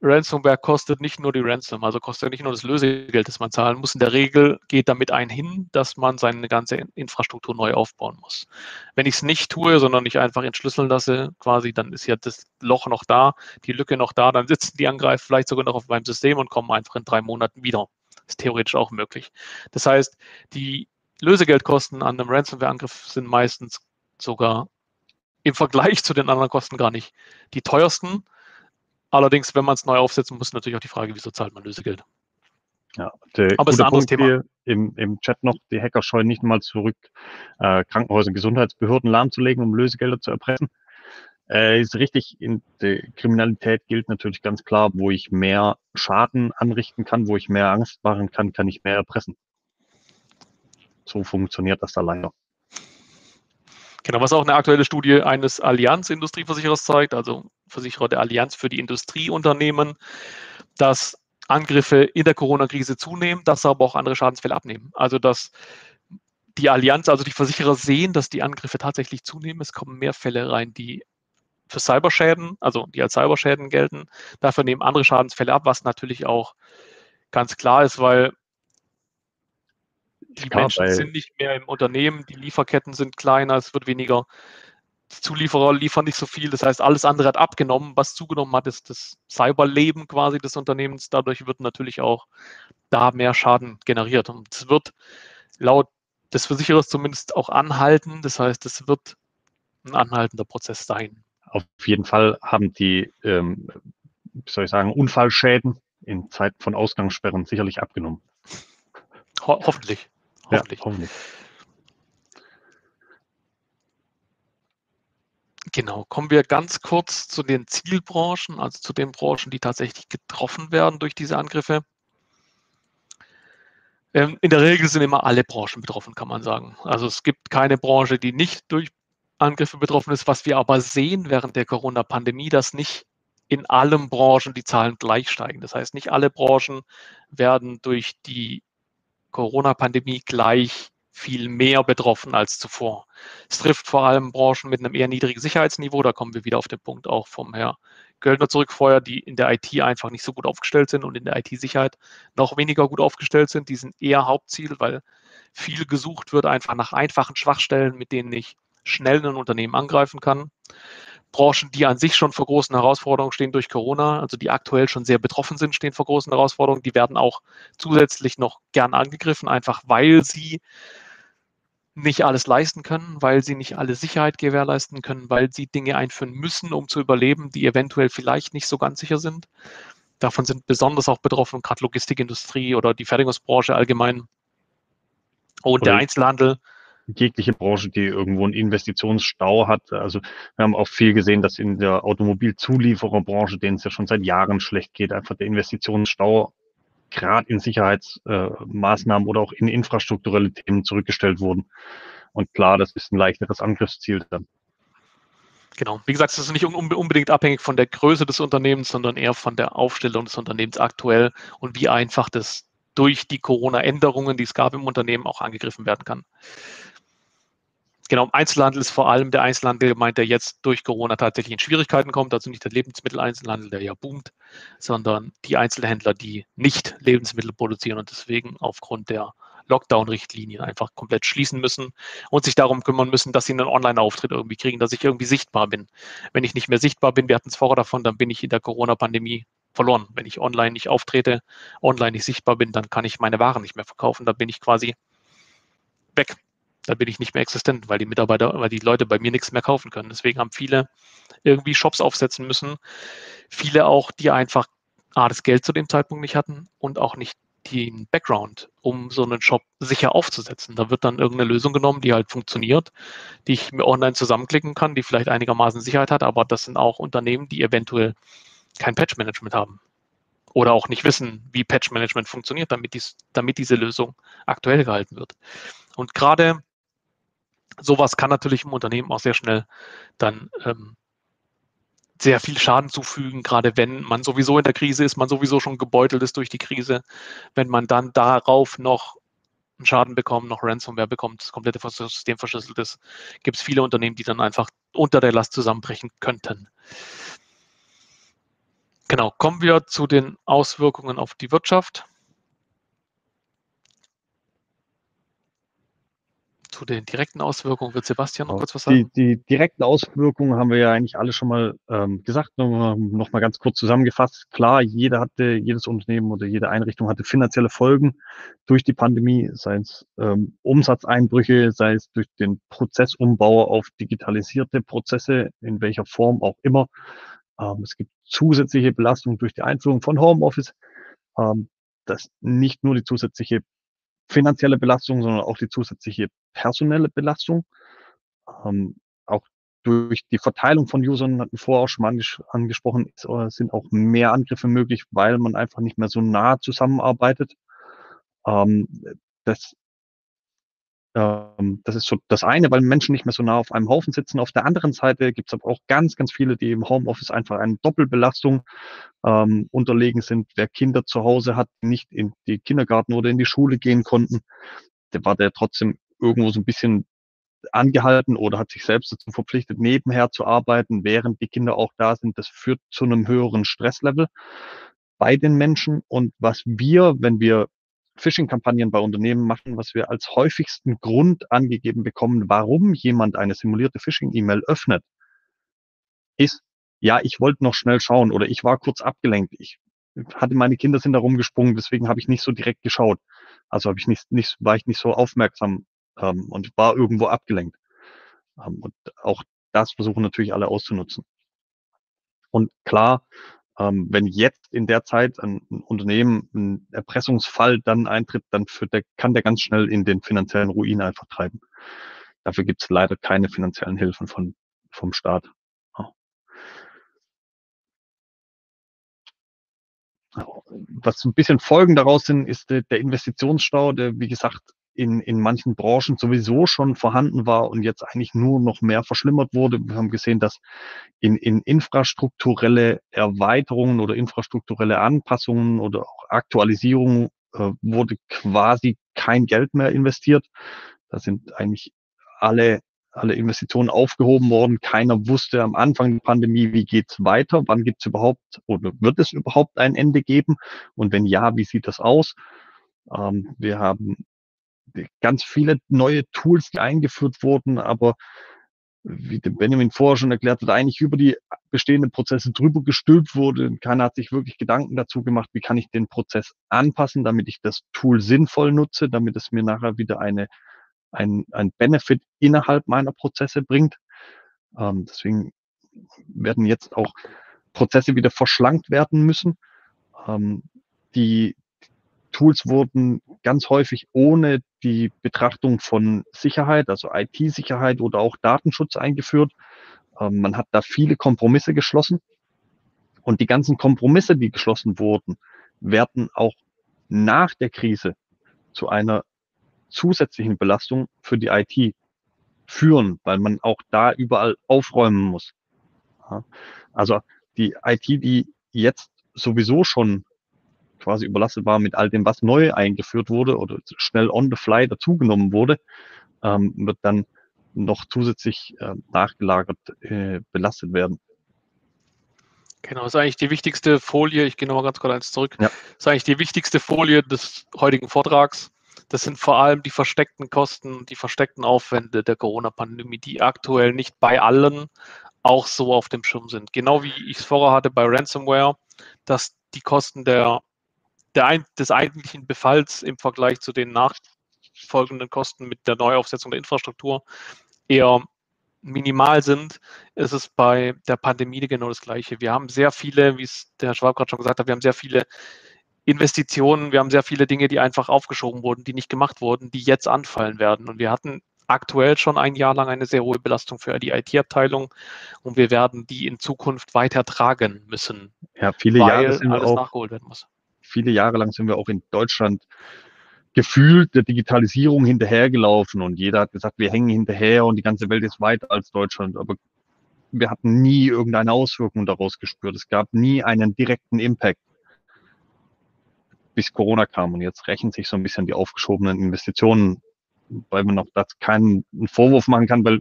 Ransomware kostet nicht nur die Ransom, also kostet nicht nur das Lösegeld, das man zahlen muss. In der Regel geht damit einhin, dass man seine ganze Infrastruktur neu aufbauen muss. Wenn ich es nicht tue, sondern ich einfach entschlüsseln lasse, quasi, dann ist ja das Loch noch da, die Lücke noch da, dann sitzen die Angreifer vielleicht sogar noch auf meinem System und kommen einfach in drei Monaten wieder. Ist theoretisch auch möglich. Das heißt, die Lösegeldkosten an einem Ransomware-Angriff sind meistens sogar im Vergleich zu den anderen Kosten gar nicht die teuersten. Allerdings, wenn man es neu aufsetzen muss, natürlich auch die Frage, wieso zahlt man Lösegeld? Ja, aber es ist ein anderes Thema. Im, im Chat noch, die Hacker scheuen nicht mal zurück, äh, Krankenhäuser und Gesundheitsbehörden lahmzulegen, um Lösegelder zu erpressen. Äh, ist richtig, in der Kriminalität gilt natürlich ganz klar, wo ich mehr Schaden anrichten kann, wo ich mehr Angst machen kann, kann ich mehr erpressen. So funktioniert das da leider. Genau, was auch eine aktuelle Studie eines Allianz-Industrieversicherers zeigt, also Versicherer der Allianz für die Industrieunternehmen, dass Angriffe in der Corona-Krise zunehmen, dass aber auch andere Schadensfälle abnehmen. Also dass die Allianz, also die Versicherer sehen, dass die Angriffe tatsächlich zunehmen. Es kommen mehr Fälle rein, die für Cyberschäden, also die als Cyberschäden gelten. Dafür nehmen andere Schadensfälle ab, was natürlich auch ganz klar ist, weil die klar, Menschen sind nicht mehr im Unternehmen, die Lieferketten sind kleiner, es wird weniger, die Zulieferer liefern nicht so viel, das heißt, alles andere hat abgenommen. Was zugenommen hat, ist das Cyberleben quasi des Unternehmens. Dadurch wird natürlich auch da mehr Schaden generiert. Und es wird laut des Versicherers zumindest auch anhalten, das heißt, es wird ein anhaltender Prozess sein. Auf jeden Fall haben die, ähm, wie soll ich sagen, Unfallschäden in Zeiten von Ausgangssperren sicherlich abgenommen. Ho hoffentlich. Hoffentlich. Ja, hoffentlich. Genau. Kommen wir ganz kurz zu den Zielbranchen, also zu den Branchen, die tatsächlich getroffen werden durch diese Angriffe. Ähm, in der Regel sind immer alle Branchen betroffen, kann man sagen. Also es gibt keine Branche, die nicht durch Angriffe betroffen ist. Was wir aber sehen während der Corona-Pandemie, dass nicht in allen Branchen die Zahlen gleich steigen. Das heißt, nicht alle Branchen werden durch die Corona-Pandemie gleich viel mehr betroffen als zuvor. Es trifft vor allem Branchen mit einem eher niedrigen Sicherheitsniveau. Da kommen wir wieder auf den Punkt auch vom Herrn Göldner zurück vorher, die in der I T einfach nicht so gut aufgestellt sind und in der I T-Sicherheit noch weniger gut aufgestellt sind. Die sind eher Hauptziel, weil viel gesucht wird einfach nach einfachen Schwachstellen, mit denen ich schnell ein Unternehmen angreifen kann. Branchen, die an sich schon vor großen Herausforderungen stehen durch Corona, also die aktuell schon sehr betroffen sind, stehen vor großen Herausforderungen. Die werden auch zusätzlich noch gern angegriffen, einfach weil sie nicht alles leisten können, weil sie nicht alle Sicherheit gewährleisten können, weil sie Dinge einführen müssen, um zu überleben, die eventuell vielleicht nicht so ganz sicher sind. Davon sind besonders auch betroffen, gerade Logistikindustrie oder die Fertigungsbranche allgemein und der Einzelhandel. Jegliche Branche, die irgendwo einen Investitionsstau hat. Also wir haben auch viel gesehen, dass in der Automobilzuliefererbranche, denen es ja schon seit Jahren schlecht geht, einfach der Investitionsstau gerade in Sicherheitsmaßnahmen äh, oder auch in infrastrukturelle Themen zurückgestellt wurden. Und klar, das ist ein leichteres Angriffsziel dann. Genau. Wie gesagt, es ist nicht un- unbedingt abhängig von der Größe des Unternehmens, sondern eher von der Aufstellung des Unternehmens aktuell und wie einfach das durch die Corona-Änderungen, die es gab im Unternehmen, auch angegriffen werden kann. Genau, im Einzelhandel ist vor allem der Einzelhandel gemeint, der jetzt durch Corona tatsächlich in Schwierigkeiten kommt. Also nicht der Lebensmitteleinzelhandel, der ja boomt, sondern die Einzelhändler, die nicht Lebensmittel produzieren und deswegen aufgrund der Lockdown-Richtlinien einfach komplett schließen müssen und sich darum kümmern müssen, dass sie einen Online-Auftritt irgendwie kriegen, dass ich irgendwie sichtbar bin. Wenn ich nicht mehr sichtbar bin, wir hatten es vorher davon, dann bin ich in der Corona-Pandemie verloren. Wenn ich online nicht auftrete, online nicht sichtbar bin, dann kann ich meine Waren nicht mehr verkaufen. Dann bin ich quasi weg. Da bin ich nicht mehr existent, weil die Mitarbeiter, weil die Leute bei mir nichts mehr kaufen können. Deswegen haben viele irgendwie Shops aufsetzen müssen. Viele auch, die einfach A, das Geld zu dem Zeitpunkt nicht hatten und auch nicht den Background, um so einen Shop sicher aufzusetzen. Da wird dann irgendeine Lösung genommen, die halt funktioniert, die ich mir online zusammenklicken kann, die vielleicht einigermaßen Sicherheit hat, aber das sind auch Unternehmen, die eventuell kein Patch-Management haben oder auch nicht wissen, wie Patch-Management funktioniert, damit, dies, damit diese Lösung aktuell gehalten wird. Und gerade sowas kann natürlich im Unternehmen auch sehr schnell dann ähm, sehr viel Schaden zufügen, gerade wenn man sowieso in der Krise ist, man sowieso schon gebeutelt ist durch die Krise. Wenn man dann darauf noch einen Schaden bekommt, noch Ransomware bekommt, das komplette System verschlüsselt ist, gibt es viele Unternehmen, die dann einfach unter der Last zusammenbrechen könnten. Genau, kommen wir zu den Auswirkungen auf die Wirtschaft. Zu den direkten Auswirkungen wird Sebastian noch kurz was sagen. Die, die direkten Auswirkungen haben wir ja eigentlich alle schon mal ähm, gesagt. Nochmal noch mal ganz kurz zusammengefasst. Klar, jeder hatte, jedes Unternehmen oder jede Einrichtung hatte finanzielle Folgen durch die Pandemie, sei es ähm, Umsatzeinbrüche, sei es durch den Prozessumbau auf digitalisierte Prozesse, in welcher Form auch immer. Ähm, es gibt zusätzliche Belastungen durch die Einführung von Home Office. Ähm, das nicht nur die zusätzliche finanzielle Belastung, sondern auch die zusätzliche personelle Belastung. Ähm, auch durch die Verteilung von Usern, hatten wir vorher auch schon mal anges- angesprochen, ist, sind auch mehr Angriffe möglich, weil man einfach nicht mehr so nah zusammenarbeitet. Ähm, das, ähm, das ist so das eine, weil Menschen nicht mehr so nah auf einem Haufen sitzen. Auf der anderen Seite gibt es aber auch ganz, ganz viele, die im Homeoffice einfach einer Doppelbelastung ähm, unterlegen sind. Wer Kinder zu Hause hat, nicht in die Kindergarten oder in die Schule gehen konnten, der war der trotzdem irgendwo so ein bisschen angehalten oder hat sich selbst dazu verpflichtet, nebenher zu arbeiten, während die Kinder auch da sind. Das führt zu einem höheren Stresslevel bei den Menschen. Und was wir, wenn wir Phishing-Kampagnen bei Unternehmen machen, was wir als häufigsten Grund angegeben bekommen, warum jemand eine simulierte Phishing-E-Mail öffnet, ist, ja, ich wollte noch schnell schauen oder ich war kurz abgelenkt. Ich hatte meine Kinder sind da rumgesprungen, deswegen habe ich nicht so direkt geschaut. Also habe ich nicht, nicht, war ich nicht so aufmerksam Ähm, und war irgendwo abgelenkt. Ähm, und auch das versuchen natürlich alle auszunutzen. Und klar, ähm, wenn jetzt in der Zeit ein, ein Unternehmen ein Erpressungsfall dann eintritt, dann führt der, kann der ganz schnell in den finanziellen Ruin einfach treiben. Dafür gibt es leider keine finanziellen Hilfen von, vom Staat. Oh. Was ein bisschen Folgen daraus sind, ist der, der Investitionsstau, der, wie gesagt, in, in manchen Branchen sowieso schon vorhanden war und jetzt eigentlich nur noch mehr verschlimmert wurde. Wir haben gesehen, dass in, in infrastrukturelle Erweiterungen oder infrastrukturelle Anpassungen oder auch Aktualisierungen äh, wurde quasi kein Geld mehr investiert. Da sind eigentlich alle, alle Investitionen aufgehoben worden. Keiner wusste am Anfang der Pandemie, wie geht's weiter? Wann gibt's überhaupt oder wird es überhaupt ein Ende geben? Und wenn ja, wie sieht das aus? Ähm, wir haben ganz viele neue Tools, die eingeführt wurden, aber wie der Benjamin vorher schon erklärt hat, eigentlich über die bestehenden Prozesse drüber gestülpt wurde. Keiner hat sich wirklich Gedanken dazu gemacht, wie kann ich den Prozess anpassen, damit ich das Tool sinnvoll nutze, damit es mir nachher wieder eine, ein, ein Benefit innerhalb meiner Prozesse bringt. Ähm, deswegen werden jetzt auch Prozesse wieder verschlankt werden müssen. Ähm, die Tools wurden ganz häufig ohne die Betrachtung von Sicherheit, also I T-Sicherheit oder auch Datenschutz eingeführt. Ähm, man hat da viele Kompromisse geschlossen und die ganzen Kompromisse, die geschlossen wurden, werden auch nach der Krise zu einer zusätzlichen Belastung für die I T führen, weil man auch da überall aufräumen muss. Ja. Also die I T, die jetzt sowieso schon quasi überlastet war mit all dem, was neu eingeführt wurde oder schnell on the fly dazugenommen wurde, ähm, wird dann noch zusätzlich äh, nachgelagert äh, belastet werden. Genau, das ist eigentlich die wichtigste Folie, ich gehe nochmal ganz kurz eins zurück, ja. Das ist eigentlich die wichtigste Folie des heutigen Vortrags. Das sind vor allem die versteckten Kosten, die versteckten Aufwände der Corona-Pandemie, die aktuell nicht bei allen auch so auf dem Schirm sind. Genau wie ich es vorher hatte bei Ransomware, dass die Kosten der, der ein, des eigentlichen Befalls im Vergleich zu den nachfolgenden Kosten mit der Neuaufsetzung der Infrastruktur eher minimal sind, ist es bei der Pandemie genau das Gleiche. Wir haben sehr viele, wie es der Herr Schwab gerade schon gesagt hat, wir haben sehr viele Investitionen, wir haben sehr viele Dinge, die einfach aufgeschoben wurden, die nicht gemacht wurden, die jetzt anfallen werden. Und wir hatten aktuell schon ein Jahr lang eine sehr hohe Belastung für die I T-Abteilung und wir werden die in Zukunft weiter tragen müssen, ja, viele weil Jahre sind alles auch, nachgeholt werden muss. Viele Jahre lang sind wir auch in Deutschland gefühlt der Digitalisierung hinterhergelaufen und jeder hat gesagt, wir hängen hinterher und die ganze Welt ist weiter als Deutschland. Aber wir hatten nie irgendeine Auswirkung daraus gespürt. Es gab nie einen direkten Impact, bis Corona kam. Und jetzt rächen sich so ein bisschen die aufgeschobenen Investitionen, weil man auch das keinen Vorwurf machen kann, weil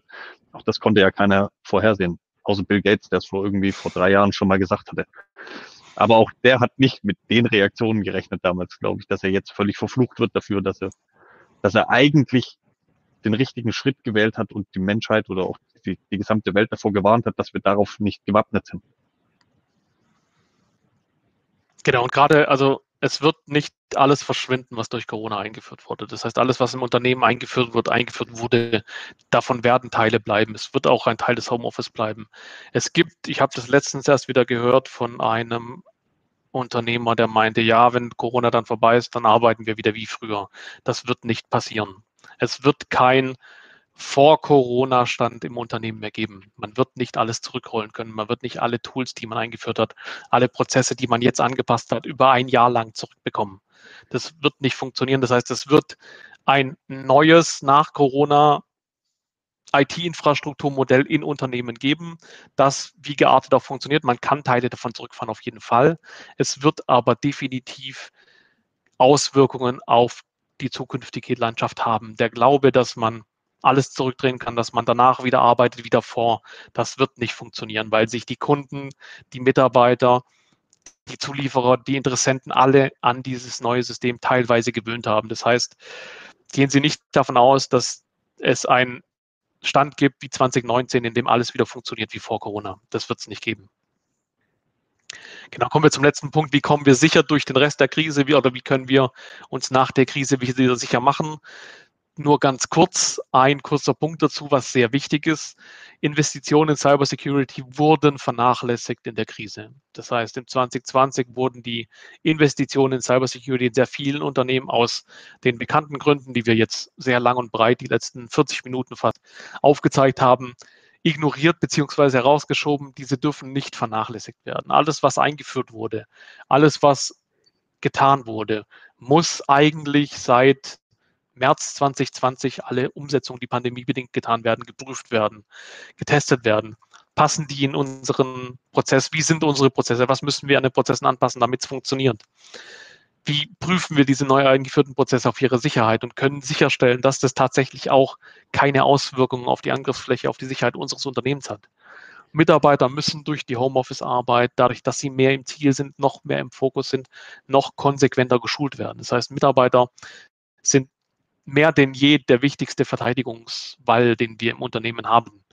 auch das konnte ja keiner vorhersehen. Außer Bill Gates, der es vor irgendwie vor drei Jahren schon mal gesagt hatte. Aber auch der hat nicht mit den Reaktionen gerechnet damals, glaube ich, dass er jetzt völlig verflucht wird dafür, dass er, dass er eigentlich den richtigen Schritt gewählt hat und die Menschheit oder auch die, die gesamte Welt davor gewarnt hat, dass wir darauf nicht gewappnet sind. Genau, und gerade, also es wird nicht alles verschwinden, was durch Corona eingeführt wurde. Das heißt, alles, was im Unternehmen eingeführt wird, eingeführt wurde, davon werden Teile bleiben. Es wird auch ein Teil des Homeoffice bleiben. Es gibt, ich habe das letztens erst wieder gehört von einem Unternehmer, der meinte, ja, wenn Corona dann vorbei ist, dann arbeiten wir wieder wie früher. Das wird nicht passieren. Es wird kein Vor-Corona-Stand im Unternehmen mehr geben. Man wird nicht alles zurückrollen können. Man wird nicht alle Tools, die man eingeführt hat, alle Prozesse, die man jetzt angepasst hat, über ein Jahr lang zurückbekommen. Das wird nicht funktionieren. Das heißt, es wird ein neues Nach-Corona I T-Infrastrukturmodell in Unternehmen geben, das wie geartet auch funktioniert. Man kann Teile davon zurückfahren, auf jeden Fall. Es wird aber definitiv Auswirkungen auf die zukünftige Landschaft haben. Der Glaube, dass man alles zurückdrehen kann, dass man danach wieder arbeitet, wieder vor. Das wird nicht funktionieren, weil sich die Kunden, die Mitarbeiter, die Zulieferer, die Interessenten alle an dieses neue System teilweise gewöhnt haben. Das heißt, gehen Sie nicht davon aus, dass es einen Stand gibt wie zwanzig neunzehn, in dem alles wieder funktioniert wie vor Corona. Das wird es nicht geben. Genau, kommen wir zum letzten Punkt. Wie kommen wir sicher durch den Rest der Krise, wie, oder wie können wir uns nach der Krise wieder sicher machen? Nur ganz kurz, ein kurzer Punkt dazu, was sehr wichtig ist. Investitionen in Cybersecurity wurden vernachlässigt in der Krise. Das heißt, im zwanzig zwanzig wurden die Investitionen in Cybersecurity in sehr vielen Unternehmen aus den bekannten Gründen, die wir jetzt sehr lang und breit die letzten vierzig Minuten fast aufgezeigt haben, ignoriert bzw. herausgeschoben. Diese dürfen nicht vernachlässigt werden. Alles, was eingeführt wurde, alles, was getan wurde, muss eigentlich seit März zwanzig zwanzig alle Umsetzungen, die pandemiebedingt getan werden, geprüft werden, getestet werden. Passen die in unseren Prozess? Wie sind unsere Prozesse? Was müssen wir an den Prozessen anpassen, damit es funktioniert? Wie prüfen wir diese neu eingeführten Prozesse auf ihre Sicherheit und können sicherstellen, dass das tatsächlich auch keine Auswirkungen auf die Angriffsfläche, auf die Sicherheit unseres Unternehmens hat? Mitarbeiter müssen durch die Homeoffice-Arbeit, dadurch, dass sie mehr im Ziel sind, noch mehr im Fokus sind, noch konsequenter geschult werden. Das heißt, Mitarbeiter sind mehr denn je der wichtigste Verteidigungswall, den wir im Unternehmen haben.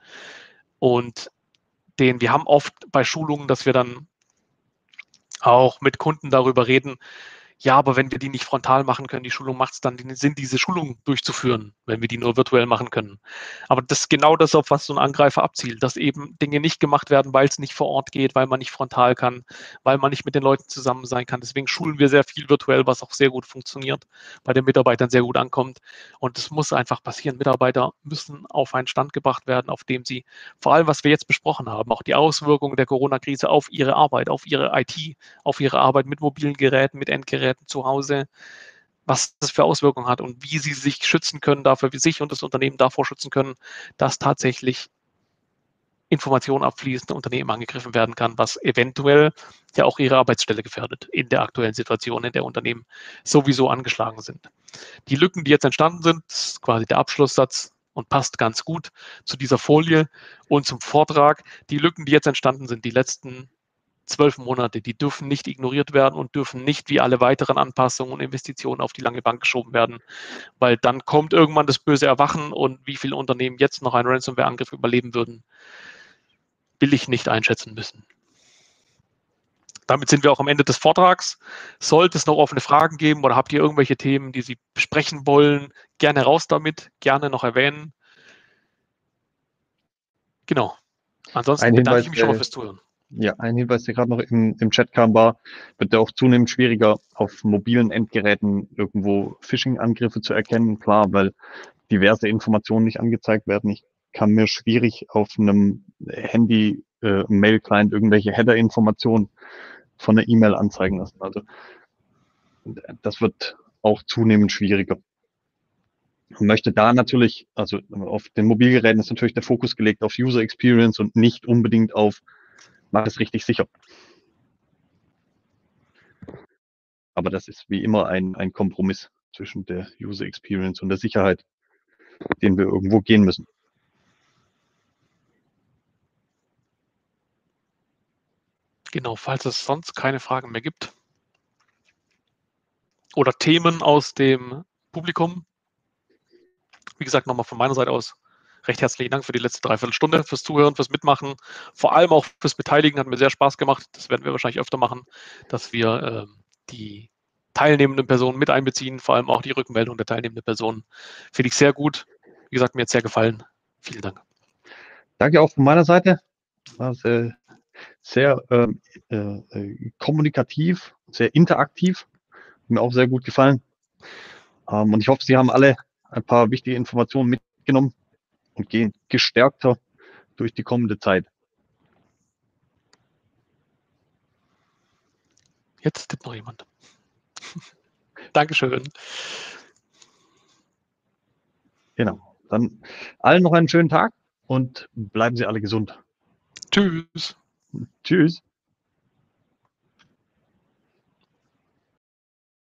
Und den wir haben oft bei Schulungen, dass wir dann auch mit Kunden darüber reden, ja, aber wenn wir die nicht frontal machen können, die Schulung macht es dann, sind diese Schulungen durchzuführen, wenn wir die nur virtuell machen können. Aber das ist genau das, auf was so ein Angreifer abzielt, dass eben Dinge nicht gemacht werden, weil es nicht vor Ort geht, weil man nicht frontal kann, weil man nicht mit den Leuten zusammen sein kann. Deswegen schulen wir sehr viel virtuell, was auch sehr gut funktioniert, bei den Mitarbeitern sehr gut ankommt. Und das muss einfach passieren. Mitarbeiter müssen auf einen Stand gebracht werden, auf dem sie, vor allem was wir jetzt besprochen haben, auch die Auswirkungen der Corona-Krise auf ihre Arbeit, auf ihre I T, auf ihre Arbeit mit mobilen Geräten, mit Endgeräten, zu Hause, was das für Auswirkungen hat und wie sie sich schützen können dafür, wie sich und das Unternehmen davor schützen können, dass tatsächlich Informationen abfließende Unternehmen angegriffen werden kann, was eventuell ja auch ihre Arbeitsstelle gefährdet in der aktuellen Situation, in der Unternehmen sowieso angeschlagen sind. Die Lücken, die jetzt entstanden sind, ist quasi der Abschlusssatz und passt ganz gut zu dieser Folie und zum Vortrag. Die Lücken, die jetzt entstanden sind, die letzten zwölf Monate, die dürfen nicht ignoriert werden und dürfen nicht wie alle weiteren Anpassungen und Investitionen auf die lange Bank geschoben werden, weil dann kommt irgendwann das böse Erwachen und wie viele Unternehmen jetzt noch einen Ransomware-Angriff überleben würden, will ich nicht einschätzen müssen. Damit sind wir auch am Ende des Vortrags. Sollte es noch offene Fragen geben oder habt ihr irgendwelche Themen, die Sie besprechen wollen, gerne raus damit, gerne noch erwähnen. Genau. Ansonsten bedanke ich mich schon mal fürs Zuhören. Ja, ein Hinweis, der gerade noch im, im Chat kam, war, wird ja auch zunehmend schwieriger, auf mobilen Endgeräten irgendwo Phishing-Angriffe zu erkennen. Klar, weil diverse Informationen nicht angezeigt werden. Ich kann mir schwierig auf einem Handy, äh, Mail-Client irgendwelche Header-Informationen von der E-Mail anzeigen lassen. Also das wird auch zunehmend schwieriger. Man möchte da natürlich, also auf den Mobilgeräten ist natürlich der Fokus gelegt auf User Experience und nicht unbedingt auf, mach es richtig sicher. Aber das ist wie immer ein, ein Kompromiss zwischen der User Experience und der Sicherheit, den wir irgendwo gehen müssen. Genau, falls es sonst keine Fragen mehr gibt oder Themen aus dem Publikum. Wie gesagt, nochmal von meiner Seite aus recht herzlichen Dank für die letzte Dreiviertelstunde, fürs Zuhören, fürs Mitmachen, vor allem auch fürs Beteiligen. Hat mir sehr Spaß gemacht. Das werden wir wahrscheinlich öfter machen, dass wir äh, die teilnehmenden Personen mit einbeziehen, vor allem auch die Rückmeldung der teilnehmenden Personen. Finde ich sehr gut. Wie gesagt, mir hat es sehr gefallen. Vielen Dank. Danke auch von meiner Seite. Das, äh sehr äh, äh, kommunikativ, sehr interaktiv, mir auch sehr gut gefallen. Ähm, und ich hoffe, Sie haben alle ein paar wichtige Informationen mitgenommen und gehen gestärkter durch die kommende Zeit. Jetzt tippt noch jemand. Dankeschön. Genau. Dann allen noch einen schönen Tag und bleiben Sie alle gesund. Tschüss. Tschüss.